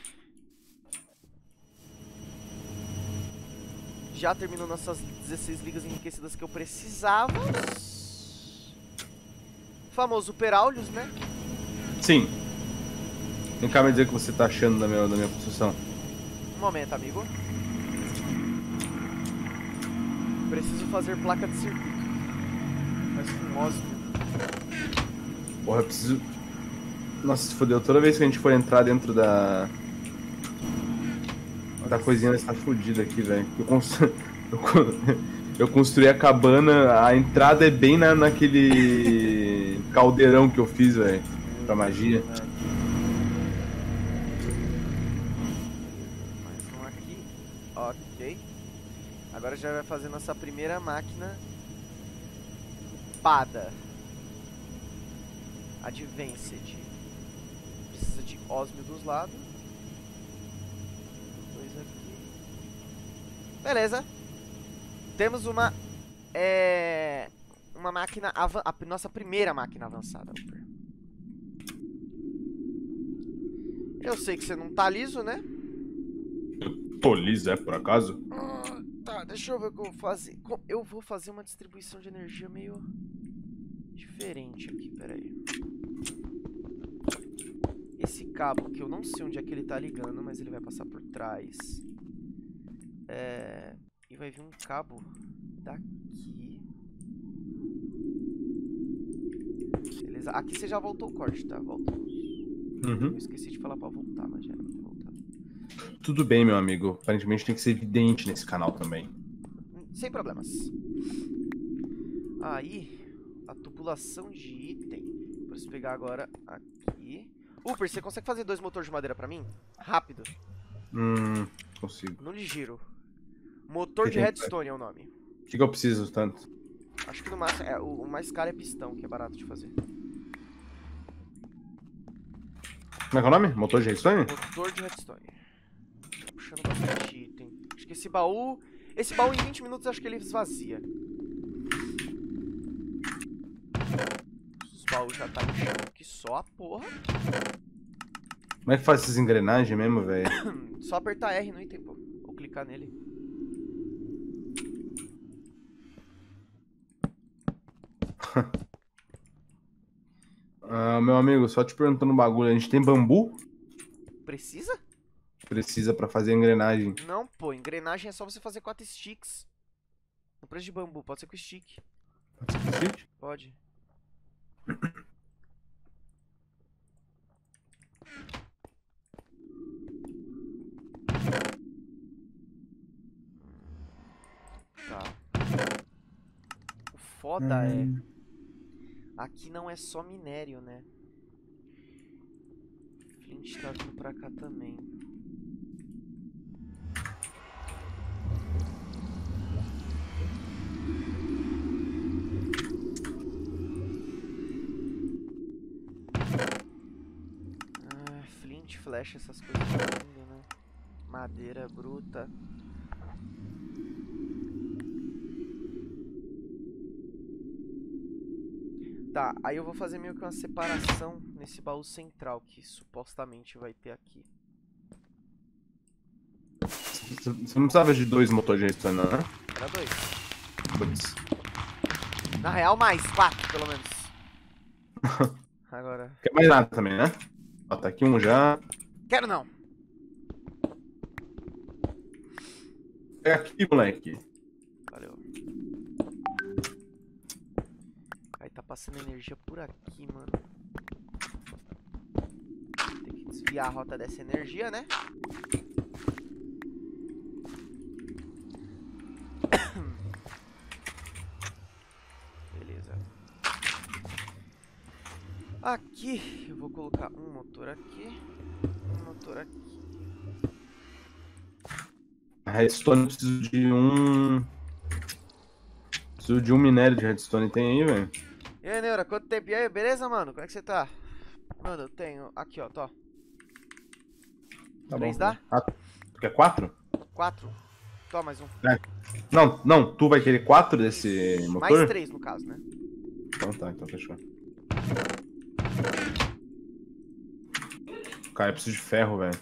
Já terminou nossas dezesseis ligas enriquecidas que eu precisava. Famoso Uperáulos, né? Sim. Vem cá me dizer o que você tá achando da minha, da minha construção. Um momento, amigo. Preciso fazer placa de circuito. Mas com ósmio. Porra, eu preciso... Nossa, se fodeu. Toda vez que a gente for entrar dentro da... Da coisinha está fodida aqui, velho. Eu, constru... eu construí a cabana, a entrada é bem na, naquele caldeirão que eu fiz, velho. Pra magia. Mas um aqui. Ok. Agora já vai fazer nossa primeira máquina. Pada. Advanced. Precisa de ósmio dos lados. Beleza. Temos uma... É... Uma máquina... Avan a nossa primeira máquina avançada, Uper. Eu sei que você não tá liso, né? Eu tô liso, é, por acaso? Ah, tá, deixa eu ver o que eu vou fazer. Eu vou fazer uma distribuição de energia meio... Diferente aqui, peraí. Esse cabo, que eu não sei onde é que ele tá ligando, mas ele vai passar por trás... É... E vai vir um cabo daqui. Beleza. Aqui você já voltou o corte, tá? Voltou. Uhum. Eu esqueci de falar pra voltar, mas já era pra ter voltado. Tudo bem, meu amigo. Aparentemente tem que ser evidente nesse canal também. Sem problemas. Aí, a tubulação de item. Preciso pegar agora aqui. Uper, você consegue fazer dois motores de madeira pra mim? Rápido. Hum, consigo. No ligeiro. Motor que de redstone é o nome. O que, que eu preciso tanto? Acho que no máximo, é, o, o mais caro é pistão, que é barato de fazer. Como é que é o nome? Motor de redstone? Motor de redstone. Tô puxando bastante item. Acho que esse baú... Esse baú em vinte minutos acho que ele esvazia. Os baús já tá enchendo aqui só a porra. Como é que faz essas engrenagens mesmo, velho? Só apertar R no item, pô. Ou clicar nele. Ah, meu amigo, só te perguntando um bagulho, a gente tem bambu? Precisa? Precisa pra fazer engrenagem. Não, pô, engrenagem é só você fazer quatro sticks. No preço de bambu, pode ser com stick. Pode ser com stick? Pode. Tá. O foda hum. é... Aqui não é só minério, né? Flint tá vindo pra cá também. Ah, flint, flecha, essas coisas ainda, né? Madeira bruta. Tá, aí eu vou fazer meio que uma separação nesse baú central que supostamente vai ter aqui. Você não precisava de dois motogênitos, não, né? Era dois. Dois. Na real, mais quatro, pelo menos. Agora. Quer mais nada também, né? Ó, tá aqui um já. Quero não. É aqui, moleque. Valeu. Tá passando energia por aqui, mano. Tem que desviar a rota dessa energia, né? Beleza. Aqui eu vou colocar um motor aqui. Um motor aqui. Redstone, eu preciso de um... Preciso de um minério de redstone, tem aí, velho? E aí, Neura, quanto tempo? E aí, beleza, mano? Como é que você tá? Mano, eu tenho... Aqui, ó, tô. Tá Três bom. Dá? Ah, tu quer quatro? Quatro. Tô, mais um. É. Não, não, tu vai querer quatro desse Isso. motor? Mais três, no caso, né? Então tá, então fechou. Cara, eu preciso de ferro, velho.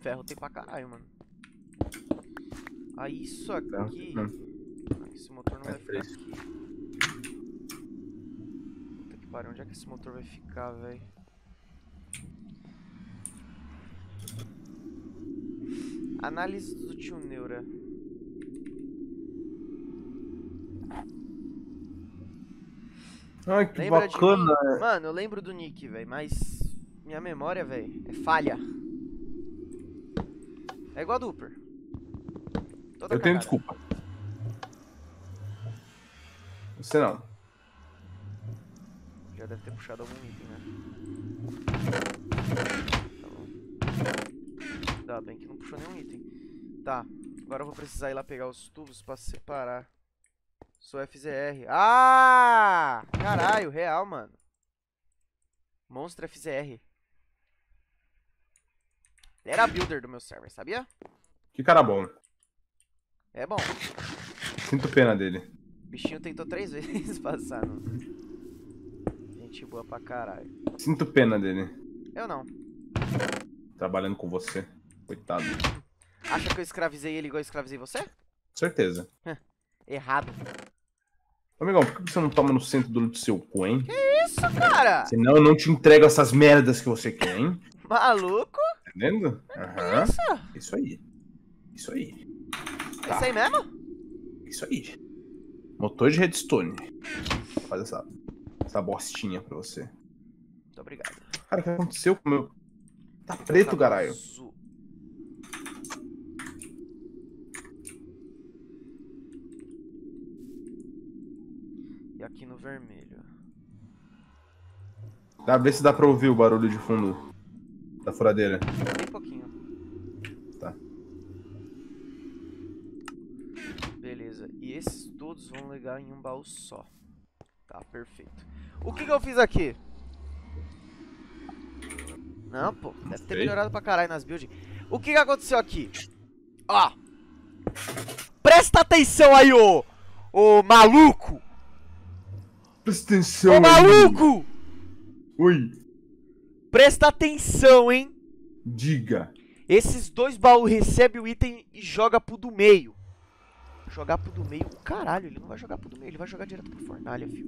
Ferro tem pra caralho, mano. Ah, isso aqui... Não. Esse motor não é vai fresco. Ficar aqui. Puta que pariu, onde é que esse motor vai ficar, velho? Análise do tio Neura. Ai, que Lembra bacana! De... Mano, eu lembro do Nick, velho, mas minha memória, velho, é falha. É igual a do Uper. Toda eu cagada. Tenho desculpa. Você não. Já deve ter puxado algum item, né? Tá bom. Tá, bem que não puxou nenhum item. Tá, agora eu vou precisar ir lá pegar os tubos pra separar. Sou F Z R. Ah! Caralho, real, mano. Monstro F Z R. Ele era builder do meu server, sabia? Que cara bom. É bom. Sinto pena dele. O bichinho tentou três vezes passar, não. Gente boa pra caralho. Sinto pena dele. Eu não. Trabalhando com você. Coitado. Acha que eu escravizei ele igual eu escravizei você? Certeza. Errado. Amigão, por que você não toma no centro do seu cu, hein? Que isso, cara? Senão eu não te entrego essas merdas que você quer, hein? Maluco? Tá vendo? Aham. Isso? Isso aí. Isso aí. Tá. Isso aí mesmo? Isso aí. Motor de redstone. Vou fazer essa, essa bostinha pra você. Muito obrigado. Cara, o que aconteceu com o meu... Tá preto, caralho. Azul. E aqui no vermelho. Dá, vê se dá pra ouvir o barulho de fundo da furadeira. Bem pouquinho. Tá. Beleza. E esse... Todos vão ligar em um baú só. Tá, perfeito. O que que eu fiz aqui? Não, pô. Deve ter melhorado pra caralho nas builds. O que que aconteceu aqui? Ó. Presta atenção aí, ô. Ô, maluco. Presta atenção. Ô, maluco. Oi. Presta atenção, hein. Diga. Esses dois baús recebem o item e joga pro do meio. Jogar pro do meio, caralho, ele não vai jogar pro do meio, ele vai jogar direto pro fornalha, filho.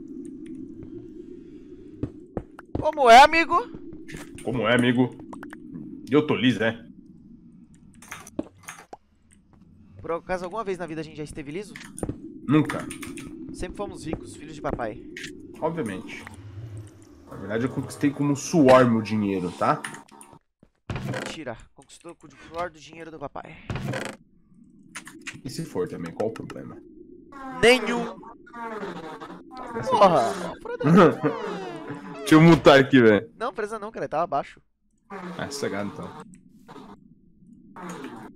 Como é, amigo? Como é, amigo? Eu tô liso, né? Por acaso, alguma vez na vida a gente já esteve liso? Nunca. Sempre fomos ricos, filhos de papai. Obviamente. Na verdade, eu conquistei como um suor meu dinheiro, tá? Mentira. Conquistou com o suor do dinheiro do papai. E se for também, qual o problema? Nenhum. Porra. Deixa eu mutar aqui, velho. Não, presa não, cara. Tava abaixo. Ah, sossegado, então.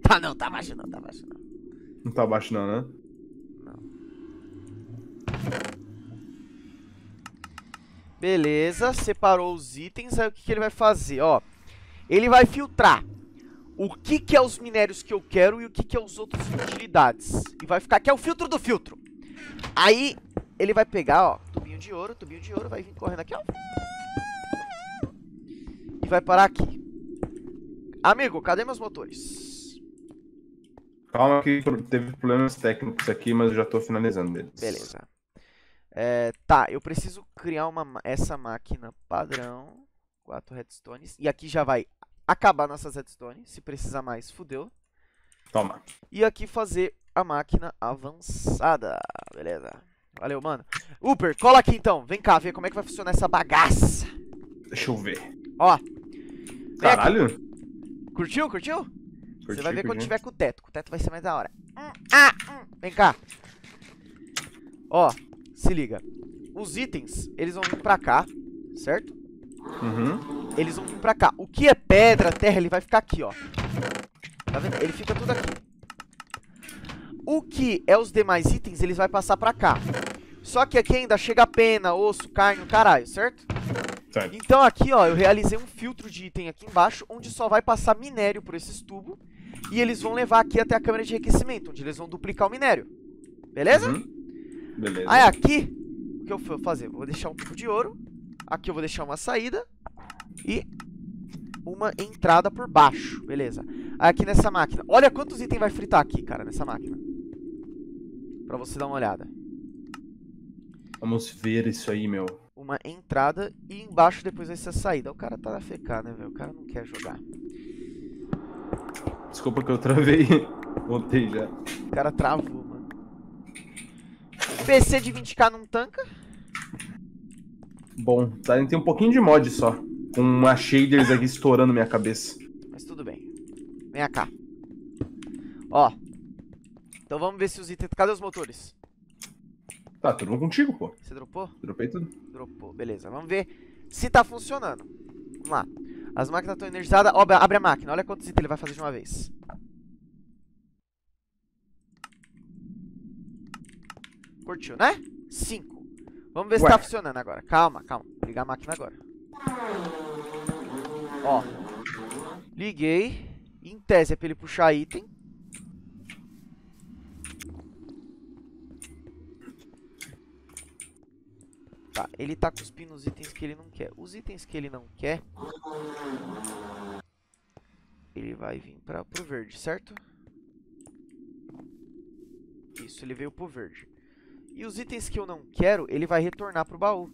Tá não, tá abaixo não, tá abaixo não. Não tá abaixo não, né? Beleza, separou os itens. Aí o que, que ele vai fazer, ó. Ele vai filtrar o que que é os minérios que eu quero e o que que é os outros utilidades. E vai ficar, que é o filtro do filtro. Aí ele vai pegar, ó, tubinho de ouro, tubinho de ouro, vai vir correndo aqui, ó. E vai parar aqui. Amigo, cadê meus motores? Calma que teve problemas técnicos aqui, mas eu já tô finalizando eles. Beleza. É, tá, eu preciso criar uma, essa máquina padrão. Quatro redstones. E aqui já vai acabar nossas redstones. Se precisar mais, fudeu. Toma. E aqui fazer a máquina avançada. Beleza. Valeu, mano. Uper, cola aqui então. Vem cá, ver como é que vai funcionar essa bagaça. Deixa eu ver. Ó. Caralho. Aqui. Curtiu, curtiu? Curti, você vai ver curti. Quando tiver com o teto. O teto vai ser mais da hora. Hum, ah, hum. Vem cá. Ó. Se liga, os itens, eles vão vir pra cá, certo? Uhum. Eles vão vir pra cá. O que é pedra, terra, ele vai ficar aqui, ó. Tá vendo? Ele fica tudo aqui. O que é os demais itens, eles vai passar pra cá. Só que aqui ainda chega pena, osso, carne, caralho, certo? Certo. Então aqui, ó, eu realizei um filtro de item aqui embaixo, onde só vai passar minério por esses tubos. E eles vão levar aqui até a câmara de enriquecimento, onde eles vão duplicar o minério. Beleza? Uhum. Beleza. Aí aqui, o que eu vou fazer? Vou deixar um tubo de ouro. Aqui eu vou deixar uma saída e uma entrada por baixo. Beleza. Aí aqui nessa máquina, olha quantos itens vai fritar aqui, cara, nessa máquina. Pra você dar uma olhada. Vamos ver isso aí, meu. Uma entrada e embaixo depois vai ser a saída. O cara tá na F K, né, velho? O cara não quer jogar. Desculpa que eu travei. Voltei já. O cara travou. P C de vinte K não tanca? Bom, tá, tem um pouquinho de mod só. Com uma shaders aqui estourando minha cabeça. Mas tudo bem. Vem cá. Ó. Então vamos ver se os itens... Cadê os motores? Tá, tudo contigo, pô. Você dropou? Dropei tudo. Dropou, beleza. Vamos ver se tá funcionando. Vamos lá. As máquinas estão energizadas. Ó, abre a máquina. Olha quantos itens ele vai fazer de uma vez. Curtiu, né? cinco. Vamos ver se Ué. tá funcionando agora. Calma, calma. Vou ligar a máquina agora. Ó. Liguei. Em tese é pra ele puxar item. Tá, ele tá cuspindo os itens que ele não quer. Os itens que ele não quer... Ele vai vir pra, pro verde, certo? Isso, ele veio pro verde. E os itens que eu não quero, ele vai retornar pro baú.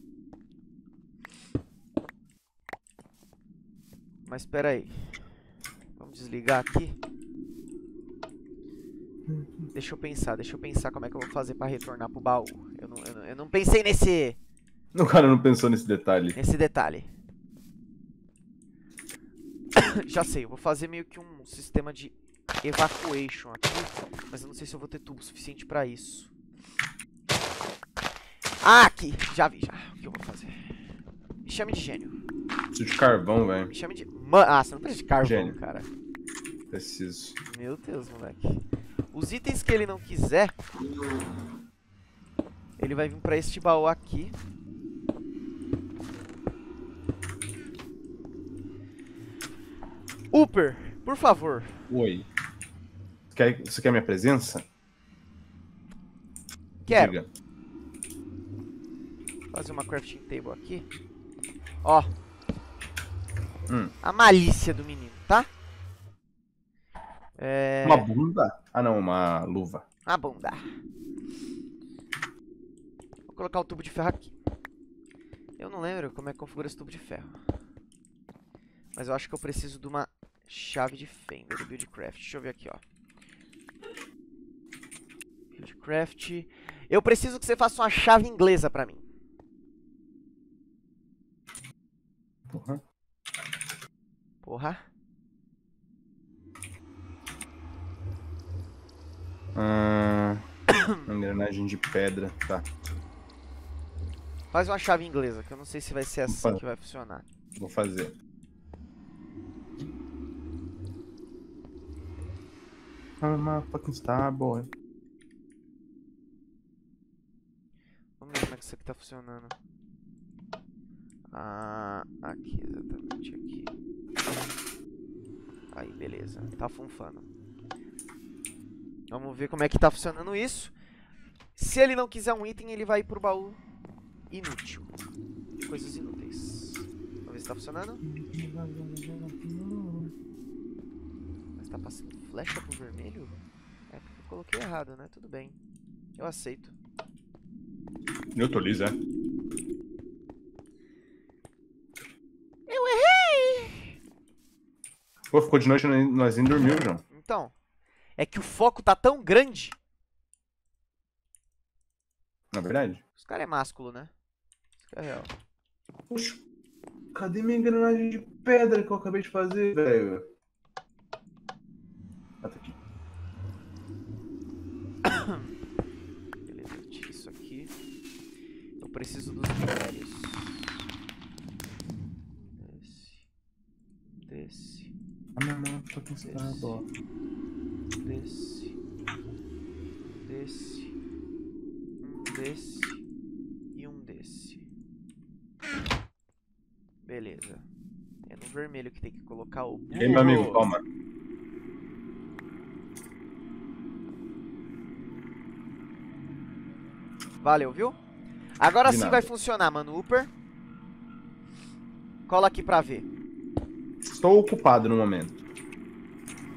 Mas espera aí. Vamos desligar aqui. Deixa eu pensar, deixa eu pensar como é que eu vou fazer pra retornar pro baú. Eu não, eu não, eu não pensei nesse... O cara não pensou nesse detalhe. Nesse detalhe. Já sei, eu vou fazer meio que um sistema de evacuation aqui. Mas eu não sei se eu vou ter tubo suficiente pra isso. Ah, aqui! Já vi, já. O que eu vou fazer? Me chame de gênio. Preciso de carvão, velho. Me chame de... Man... Ah, você não precisa de carvão, gênio. Cara. Preciso. Meu Deus, moleque. Os itens que ele não quiser... Ele vai vir pra este baú aqui. Uper, por favor. Oi. Quer... Você quer minha presença? Quero. Diga. Fazer uma crafting table aqui. Ó. Hum. A malícia do menino, tá? É... Uma bunda? Ah não, uma luva. Uma bunda. Vou colocar o tubo de ferro aqui. Eu não lembro como é que configura esse tubo de ferro. Mas eu acho que eu preciso de uma chave de fenda do Buildcraft. Deixa eu ver aqui, ó. Buildcraft. Eu preciso que você faça uma chave inglesa pra mim. Porra. Porra. Ah, engrenagem de pedra, tá. Faz uma chave inglesa, que eu não sei se vai ser assim Opa. que vai funcionar. Vou fazer. I'm a fucking star boy. Vamos ver como é que isso aqui tá funcionando. Ah, aqui, exatamente aqui. Aí, beleza. Tá funfando. Vamos ver como é que tá funcionando isso. Se ele não quiser um item, ele vai pro baú inútil. Coisas inúteis. Vamos ver se tá funcionando. Mas tá passando flecha pro vermelho? É porque eu coloquei errado, né? Tudo bem. Eu aceito. Eu tô liso, é? Eu errei! Pô, ficou de noite e nós nem dormiu, João. Então. É que o foco tá tão grande. Na verdade? Os caras é másculo, né? Isso é real. Poxa, cadê minha engrenagem de pedra que eu acabei de fazer, velho? Ah, tá aqui. Beleza, eu tiro isso aqui. Eu preciso dos minérios. Desce. Desce. Ah, minha mão tá com estrada, ó. Desce, desce, um desce e um desce. Beleza. É no vermelho que tem que colocar o... E aí, meu amigo, toma. Valeu, viu? Agora sim vai funcionar, mano. Uper. Cola aqui pra ver. Estou ocupado no momento.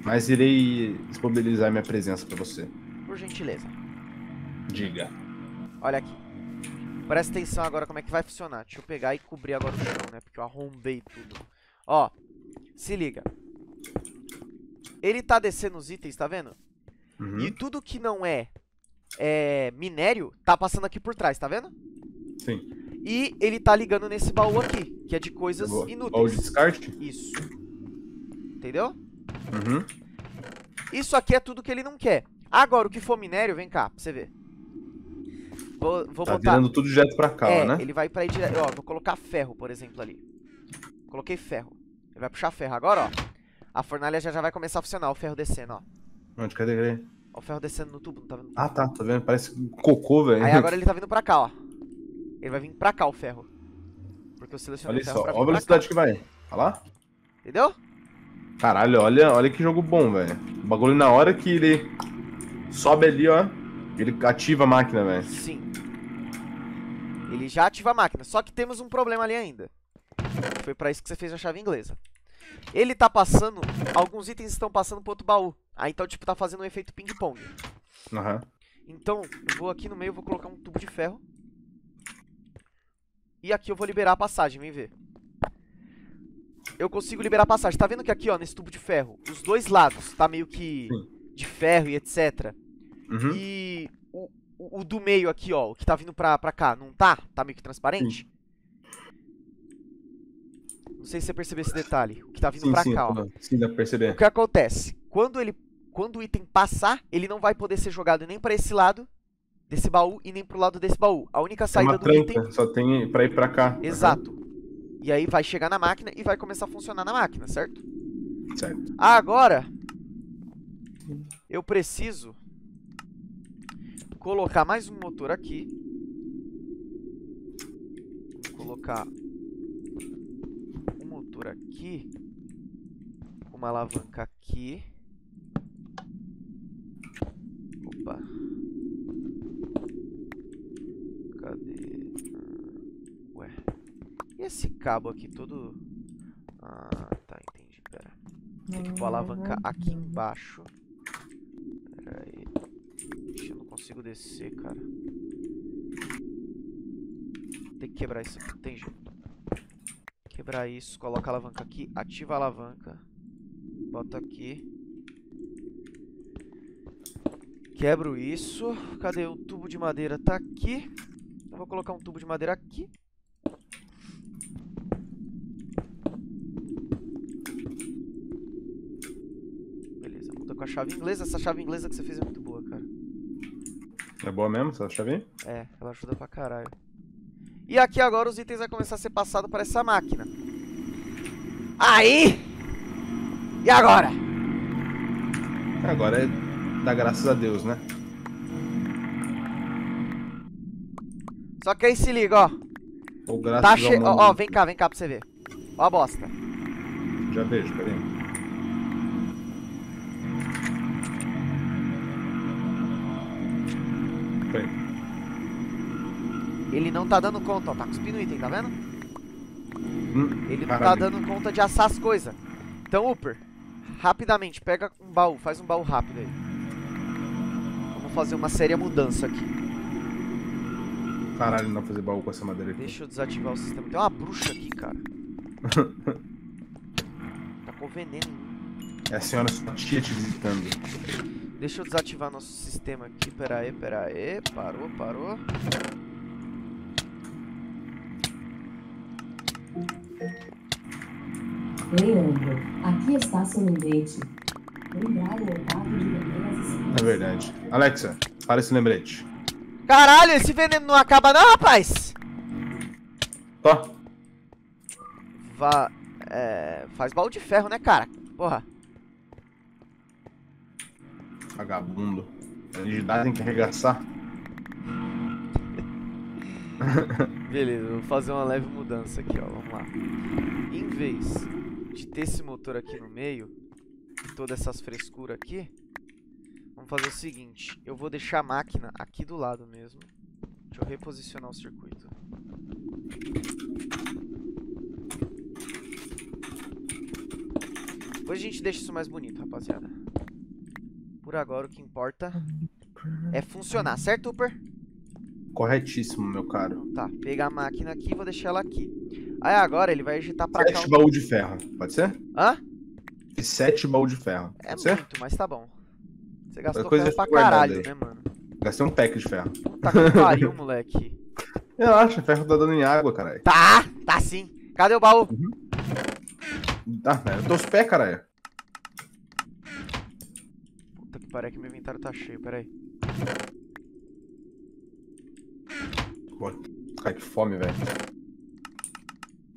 Mas irei disponibilizar minha presença pra você. Por gentileza. Diga. Olha aqui. Presta atenção agora como é que vai funcionar. Deixa eu pegar e cobrir agora o chão, né? Porque eu arrombei tudo. Ó, se liga. Ele tá descendo os itens, tá vendo? Uhum. E tudo que não é, é minério tá passando aqui por trás, tá vendo? Sim. E ele tá ligando nesse baú aqui, que é de coisas inúteis. Baú de descarte? Isso. Entendeu? Uhum. Isso aqui é tudo que ele não quer. Agora, o que for minério, vem cá, pra você ver. Vou, vou tá botar... virando tudo direto pra cá, é, né? Ele vai pra aí direto. Ó, vou colocar ferro, por exemplo, ali. Coloquei ferro. Ele vai puxar ferro. Agora, ó, a fornalha já, já vai começar a funcionar, o ferro descendo, ó. Onde? Cadê ele? Ó, o ferro descendo no tubo, não tá vendo? Ah, tá, tá vendo? Parece cocô, velho. Aí agora ele tá vindo pra cá, ó. Ele vai vir pra cá, o ferro. Porque eu selecionei o ferro. Olha só, olha a velocidade que vai. Olha lá. Entendeu? Caralho, olha, olha que jogo bom, velho. O bagulho na hora que ele sobe ali, ó, ele ativa a máquina, velho. Sim. Ele já ativa a máquina, só que temos um problema ali ainda. Foi pra isso que você fez a chave inglesa. Ele tá passando, alguns itens estão passando pro outro baú. Ah, então, tipo, tá fazendo um efeito ping-pong. Aham. Então, eu vou aqui no meio, vou colocar um tubo de ferro. E aqui eu vou liberar a passagem, vem ver. Eu consigo liberar a passagem. Tá vendo que aqui, ó, nesse tubo de ferro, os dois lados tá meio que Sim. de ferro e etcétera. Uhum. E o, o, o do meio aqui, ó, o que tá vindo pra, pra cá, não tá? Tá meio que transparente? Sim. Não sei se você percebeu esse detalhe. O que tá vindo sim, pra sim, cá, ó. Sim, dá pra perceber. O que acontece? Quando, ele, quando o item passar, ele não vai poder ser jogado nem pra esse lado desse baú e nem pro lado desse baú. A única saída é uma tranca, do item... só tem pra ir pra cá. Exato. Uhum. E aí vai chegar na máquina e vai começar a funcionar na máquina, certo? Certo. Agora, eu preciso colocar mais um motor aqui. Vou colocar um motor aqui. Uma alavanca aqui. Opa. Cadê? E esse cabo aqui todo... Ah, tá, entendi, pera. Tem que pôr a alavanca aqui embaixo. Pera aí. Ixi, eu não consigo descer, cara. Tem que quebrar isso aqui, tem jeito. Quebrar isso, coloca a alavanca aqui, ativa a alavanca. Bota aqui. Quebro isso. Cadê o tubo de madeira? Tá aqui. Então vou colocar um tubo de madeira aqui. Beleza, muda com a chave inglesa. Essa chave inglesa que você fez é muito boa, cara. É boa mesmo essa chave? É, ela ajuda pra caralho. E aqui agora os itens vão começar a ser passados para essa máquina. Aí! E agora? Agora é dar graças a Deus, né? Só que aí se liga, ó. Ou graças tá che... ao mundo. Ó, ó, vem cá, vem cá pra você ver. Ó a bosta. Já vejo, peraí. Peraí. Ele não tá dando conta, ó, tá cuspindo item, tá vendo? Hum, ele não caralho. tá dando conta de assar as coisas. Então, Uper, rapidamente, pega um baú, faz um baú rápido aí. Vamos fazer uma séria mudança aqui. Caralho, não dá pra fazer baú com essa madeira aqui. Deixa eu desativar o sistema. Tem uma bruxa aqui, cara. Tá com veneno. É a senhora sua tia te visitando. Deixa eu desativar nosso sistema aqui, pera aí, pera aí. Parou, parou. Leandro, aqui está seu lembrete. Lembrar o oitavo de lembranças. É verdade. Alexa, para esse lembrete. Caralho, esse veneno não acaba não, rapaz! Tó. Vá... É... Faz baú de ferro, né, cara? Porra. Vagabundo. A agilidade tem que arregaçar. Beleza, vou fazer uma leve mudança aqui, ó. Vamos lá. Em vez de ter esse motor aqui no meio e todas essas frescuras aqui, vamos fazer o seguinte. Eu vou deixar a máquina aqui do lado mesmo. Deixa eu reposicionar o circuito. Depois a gente deixa isso mais bonito, rapaziada. Por agora o que importa é funcionar, certo, Uper? Corretíssimo, meu caro. Tá, pegar a máquina aqui e vou deixar ela aqui. Aí agora ele vai agitar pra cá. Sete baús de ferro, pode ser? Hã? Sete baús de ferro. É muito, mas tá bom. Você gastou coisa pra caralho, né, mano? Gastei um pack de ferro. Tá com pariu, moleque. Relaxa, ferro tá dando em água, caralho. Tá, tá sim. Cadê o baú? Uhum. Tá, eu tô os pés, caralho. Puta que pariu, que meu inventário tá cheio, peraí. Cara, que fome, velho.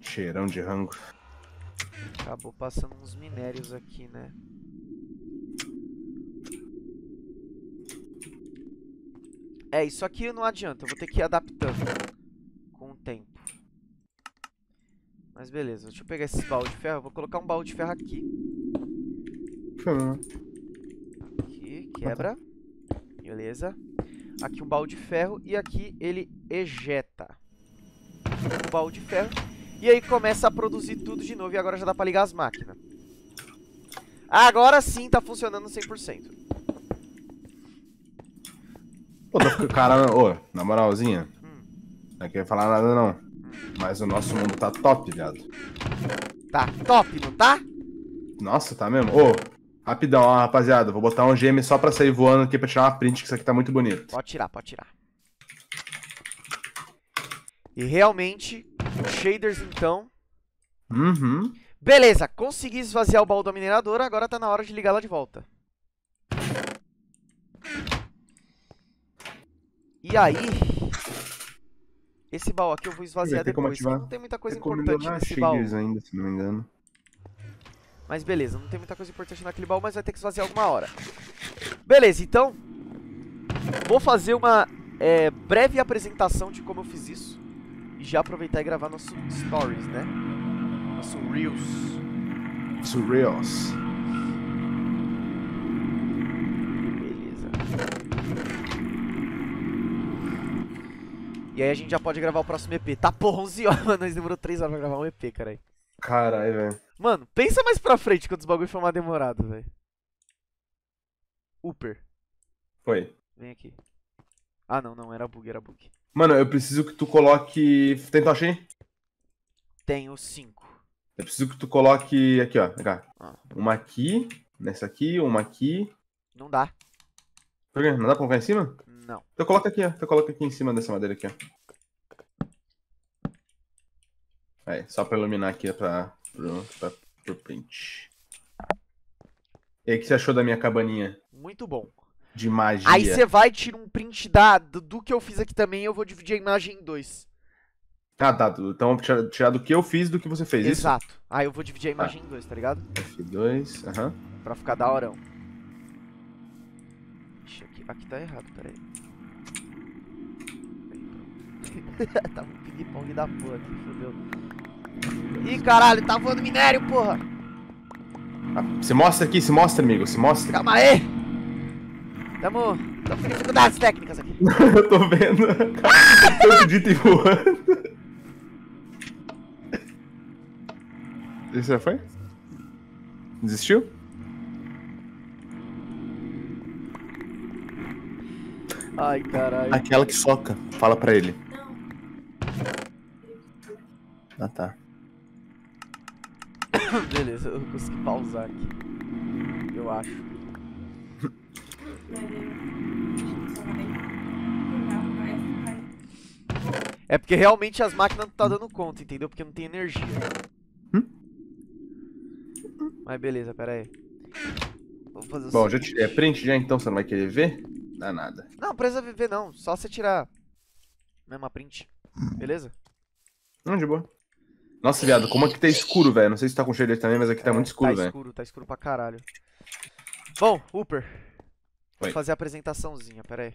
Cheirão de rango. Acabou passando uns minérios aqui, né? É, isso aqui não adianta. Eu vou ter que ir adaptando com o tempo. Mas beleza, deixa eu pegar esses baús de ferro. Eu vou colocar um baú de ferro aqui. Aqui, quebra. Beleza. Aqui um baú de ferro e aqui ele ejeta o baú de ferro. E aí começa a produzir tudo de novo e agora já dá pra ligar as máquinas. Agora sim tá funcionando cem por cento. Pô, cara, ô, na moralzinha, hum. não queria falar nada não, hum. mas o nosso mundo tá top, viado. Tá top, não tá? Nossa, tá mesmo? Ô, rapidão, ó, rapaziada, vou botar um G M só pra sair voando aqui pra tirar uma print, que isso aqui tá muito bonito. Pode tirar, pode tirar. E realmente, shaders então. Uhum. Beleza, consegui esvaziar o baú da mineradora, agora tá na hora de ligar ela de volta. E aí, esse baú aqui eu vou esvaziar depois, não tem muita coisa importante nesse baú. Ainda, se não me engano. Mas beleza, não tem muita coisa importante naquele baú, mas vai ter que esvaziar alguma hora. Beleza, então, vou fazer uma é, breve apresentação de como eu fiz isso. E já aproveitar e gravar nosso Stories, né? Nosso Reels. Nosso Reels. Beleza. E aí a gente já pode gravar o próximo E P. Tá, porra, onze horas, mano. Nós demorou três horas pra gravar um E P, caralho. Caralho, velho. Mano, pensa mais pra frente quando os bagulho for mais demorado, velho. Uper. Oi. Vem aqui. Ah, não, não, era bug, era bug. Mano, eu preciso que tu coloque... Tem tocha aí? Tenho cinco. Eu preciso que tu coloque aqui, ó. Cá. Ah. Uma aqui, nessa aqui, uma aqui. Não dá. Por quê? Não dá pra colocar em cima? Não. Então coloca aqui, ó. Então coloca aqui em cima dessa madeira aqui, ó. Aí, só pra iluminar aqui, ó, pra... Pro, pra, pro print. E aí, o que você achou da minha cabaninha? Muito bom. De magia. Aí você vai tirar um print da, do, do que eu fiz aqui também, eu vou dividir a imagem em dois. Ah, tá. Então tirar, tirar do que eu fiz do que você fez, exato. Isso? Exato. Aí eu vou dividir a imagem ah. em dois, tá ligado? F dois, aham. Uhum. Pra ficar daorão. Ixi, aqui, aqui tá errado, peraí. Tá um ping-pong da porra aqui, fodeu. Ih, caralho, tá voando minério, porra! Ah, se mostra aqui, se mostra, amigo, se mostra. Calma aí! Tamo... Tamo com dificuldades técnicas aqui. Eu tô vendo. Todo dito e voando. Isso já foi? Desistiu? Ai, caralho. Aquela que soca. Fala pra ele. Ah, tá. Beleza, eu consegui pausar aqui. Eu acho. É porque realmente as máquinas não tá dando conta, entendeu? Porque não tem energia. Hum? Mas beleza, pera aí. Vou fazer o Bom, seguinte. já tirei a print já, então você não vai querer ver? Dá nada. Não, precisa ver não, só você tirar mesma print, beleza? Não, de boa. Nossa, viado, como aqui tá escuro, velho. Não sei se tá com cheiro também, mas aqui tá é, muito escuro, velho. Tá véio. escuro, tá escuro pra caralho. Bom, Uper. Vou Oi. fazer a apresentaçãozinha, pera aí.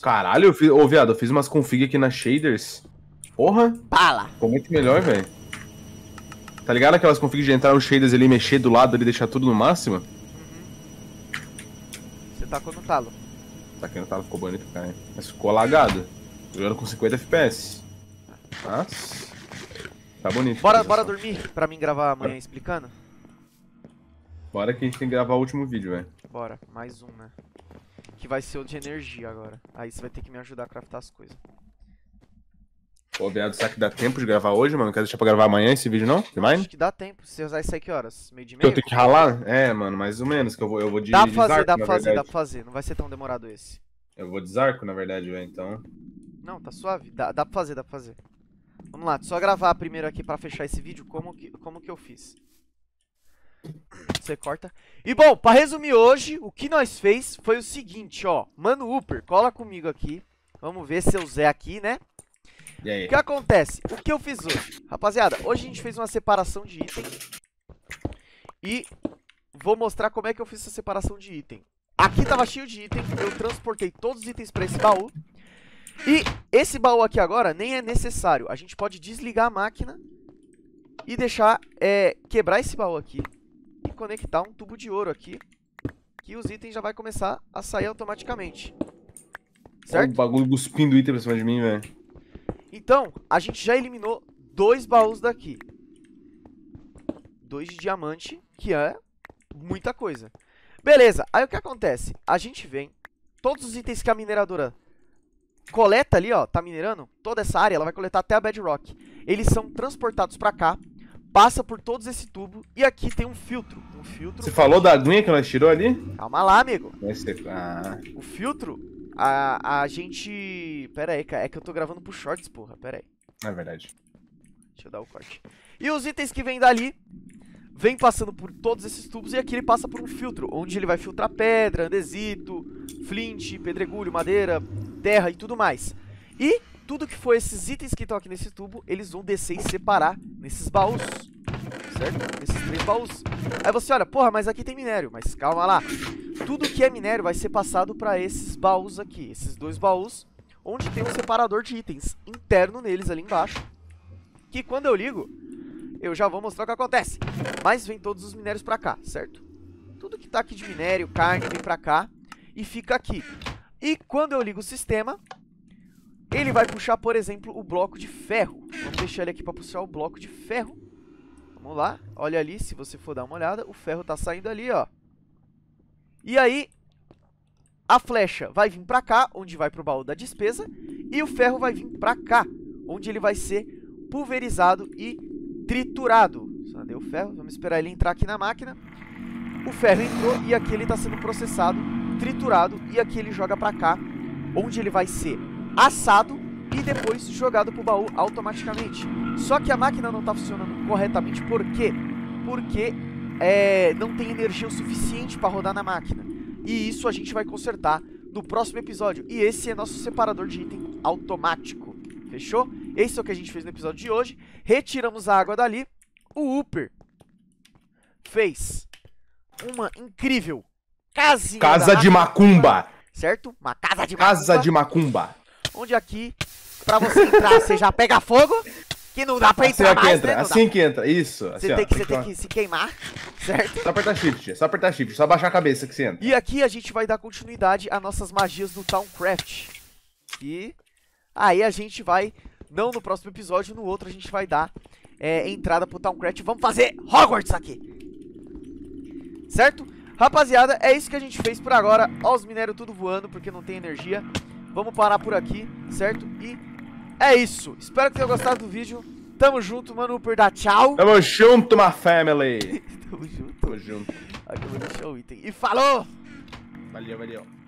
Caralho, eu fiz... Ô, viado, eu fiz umas config aqui na Shaders. Porra! Bala! Ficou muito melhor, velho. Tá ligado aquelas config de entrar no Shaders ali, mexer do lado ali, deixar tudo no máximo? Você tacou no talo. Taquei no talo, ficou bonito, cara. Mas ficou lagado. Jogando com cinquenta F P S. Mas... Tá bonito. Bora, bora dormir pra mim gravar amanhã bora. explicando? Bora que a gente tem que gravar o último vídeo, velho. Bora, mais um, né? Que vai ser o de energia agora. Aí você vai ter que me ajudar a craftar as coisas. Pô, viado, será que dá tempo de gravar hoje, mano? Não quer deixar pra gravar amanhã esse vídeo, não? Acho que dá tempo. Você vai sair que horas? Meio de meio? Eu tenho que ralar? É, mano, mais ou menos. Que eu vou, eu vou de Dá pra fazer, desarco, dá pra fazer, verdade. dá pra fazer. Não vai ser tão demorado esse. Eu vou desarco, na verdade, velho, então... Não, tá suave. Dá, dá pra fazer, dá pra fazer. Vamos lá, só gravar primeiro aqui pra fechar esse vídeo como que, como que eu fiz. Você corta. E bom, pra resumir hoje, o que nós fez foi o seguinte, ó. Mano Uper, cola comigo aqui. Vamos ver seu Zé aqui, né? E aí? O que acontece? O que eu fiz hoje? Rapaziada, hoje a gente fez uma separação de item. E vou mostrar como é que eu fiz essa separação de item. Aqui tava cheio de item, eu transportei todos os itens pra esse baú. E esse baú aqui agora nem é necessário. A gente pode desligar a máquina e deixar, é, quebrar esse baú aqui e conectar um tubo de ouro aqui, que os itens já vai começar a sair automaticamente. Certo? Olha o bagulho cuspindo item pra cima de mim, velho. Então, a gente já eliminou dois baús daqui. Dois de diamante, que é muita coisa. Beleza, aí o que acontece? A gente vem, todos os itens que a mineradora coleta ali, ó, tá minerando, toda essa área, ela vai coletar até a bedrock. Eles são transportados pra cá, passa por todos esse tubo, e aqui tem um filtro. Um filtro. Você falou da aguinha que nós tirou ali? Calma lá, amigo. Ah. O filtro, a, a gente... Pera aí, cara, é que eu tô gravando pro shorts, porra, pera aí. É verdade. Deixa eu dar o corte. E os itens que vêm dali, vem passando por todos esses tubos, e aqui ele passa por um filtro, onde ele vai filtrar pedra, andesito, flint, pedregulho, madeira, terra e tudo mais. E... tudo que for esses itens que estão aqui nesse tubo, eles vão descer e separar nesses baús, certo? Nesses três baús. Aí você olha, porra, mas aqui tem minério, mas calma lá. Tudo que é minério vai ser passado para esses baús aqui, esses dois baús, onde tem um separador de itens interno neles ali embaixo, que quando eu ligo, eu já vou mostrar o que acontece. Mas vem todos os minérios para cá, certo? Tudo que tá aqui de minério, carne, vem para cá e fica aqui. E quando eu ligo o sistema... ele vai puxar, por exemplo, o bloco de ferro. Vamos deixar ele aqui para puxar o bloco de ferro. Vamos lá. Olha ali, se você for dar uma olhada, o ferro tá saindo ali, ó. E aí, A flecha vai vir pra cá, onde vai pro baú da despesa. E o ferro vai vir pra cá, onde ele vai ser pulverizado e triturado. Cadê o ferro? Vamos esperar ele entrar aqui na máquina. O ferro entrou e aqui ele está sendo processado, triturado. E aqui ele joga pra cá, onde ele vai ser assado e depois jogado pro baú automaticamente. Só que a máquina não está funcionando corretamente. Por quê? Porque é, não tem energia o suficiente para rodar na máquina. E isso a gente vai consertar no próximo episódio. E esse é nosso separador de item automático. Fechou? Esse é o que a gente fez no episódio de hoje. Retiramos a água dali. O Uper fez uma incrível casinha. Casa de macumba. Certo? Uma casa de macumba. Casa de macumba. Onde aqui, pra você entrar, você já pega fogo. Que não dá pra entrar assim mais, entra, né? Assim que entra, isso. Você assim, tem, que, tem que se queimar, certo? Só apertar shift, só apertar shift, só baixar a cabeça que você entra. E aqui a gente vai dar continuidade a nossas magias do TownCraft. E aí a gente vai, não no próximo episódio, no outro a gente vai dar é, entrada pro TownCraft. Vamos fazer Hogwarts aqui, certo? Rapaziada, é isso que a gente fez por agora. Ó os minérios tudo voando, porque não tem energia. Vamos parar por aqui, certo? E... é isso, espero que tenham gostado do vídeo. Tamo junto, mano, Uper, dá tchau. Tamo junto, my family. Tamo junto. Tamo junto. Aqui eu vou deixar o item. E falou! Valeu, valeu.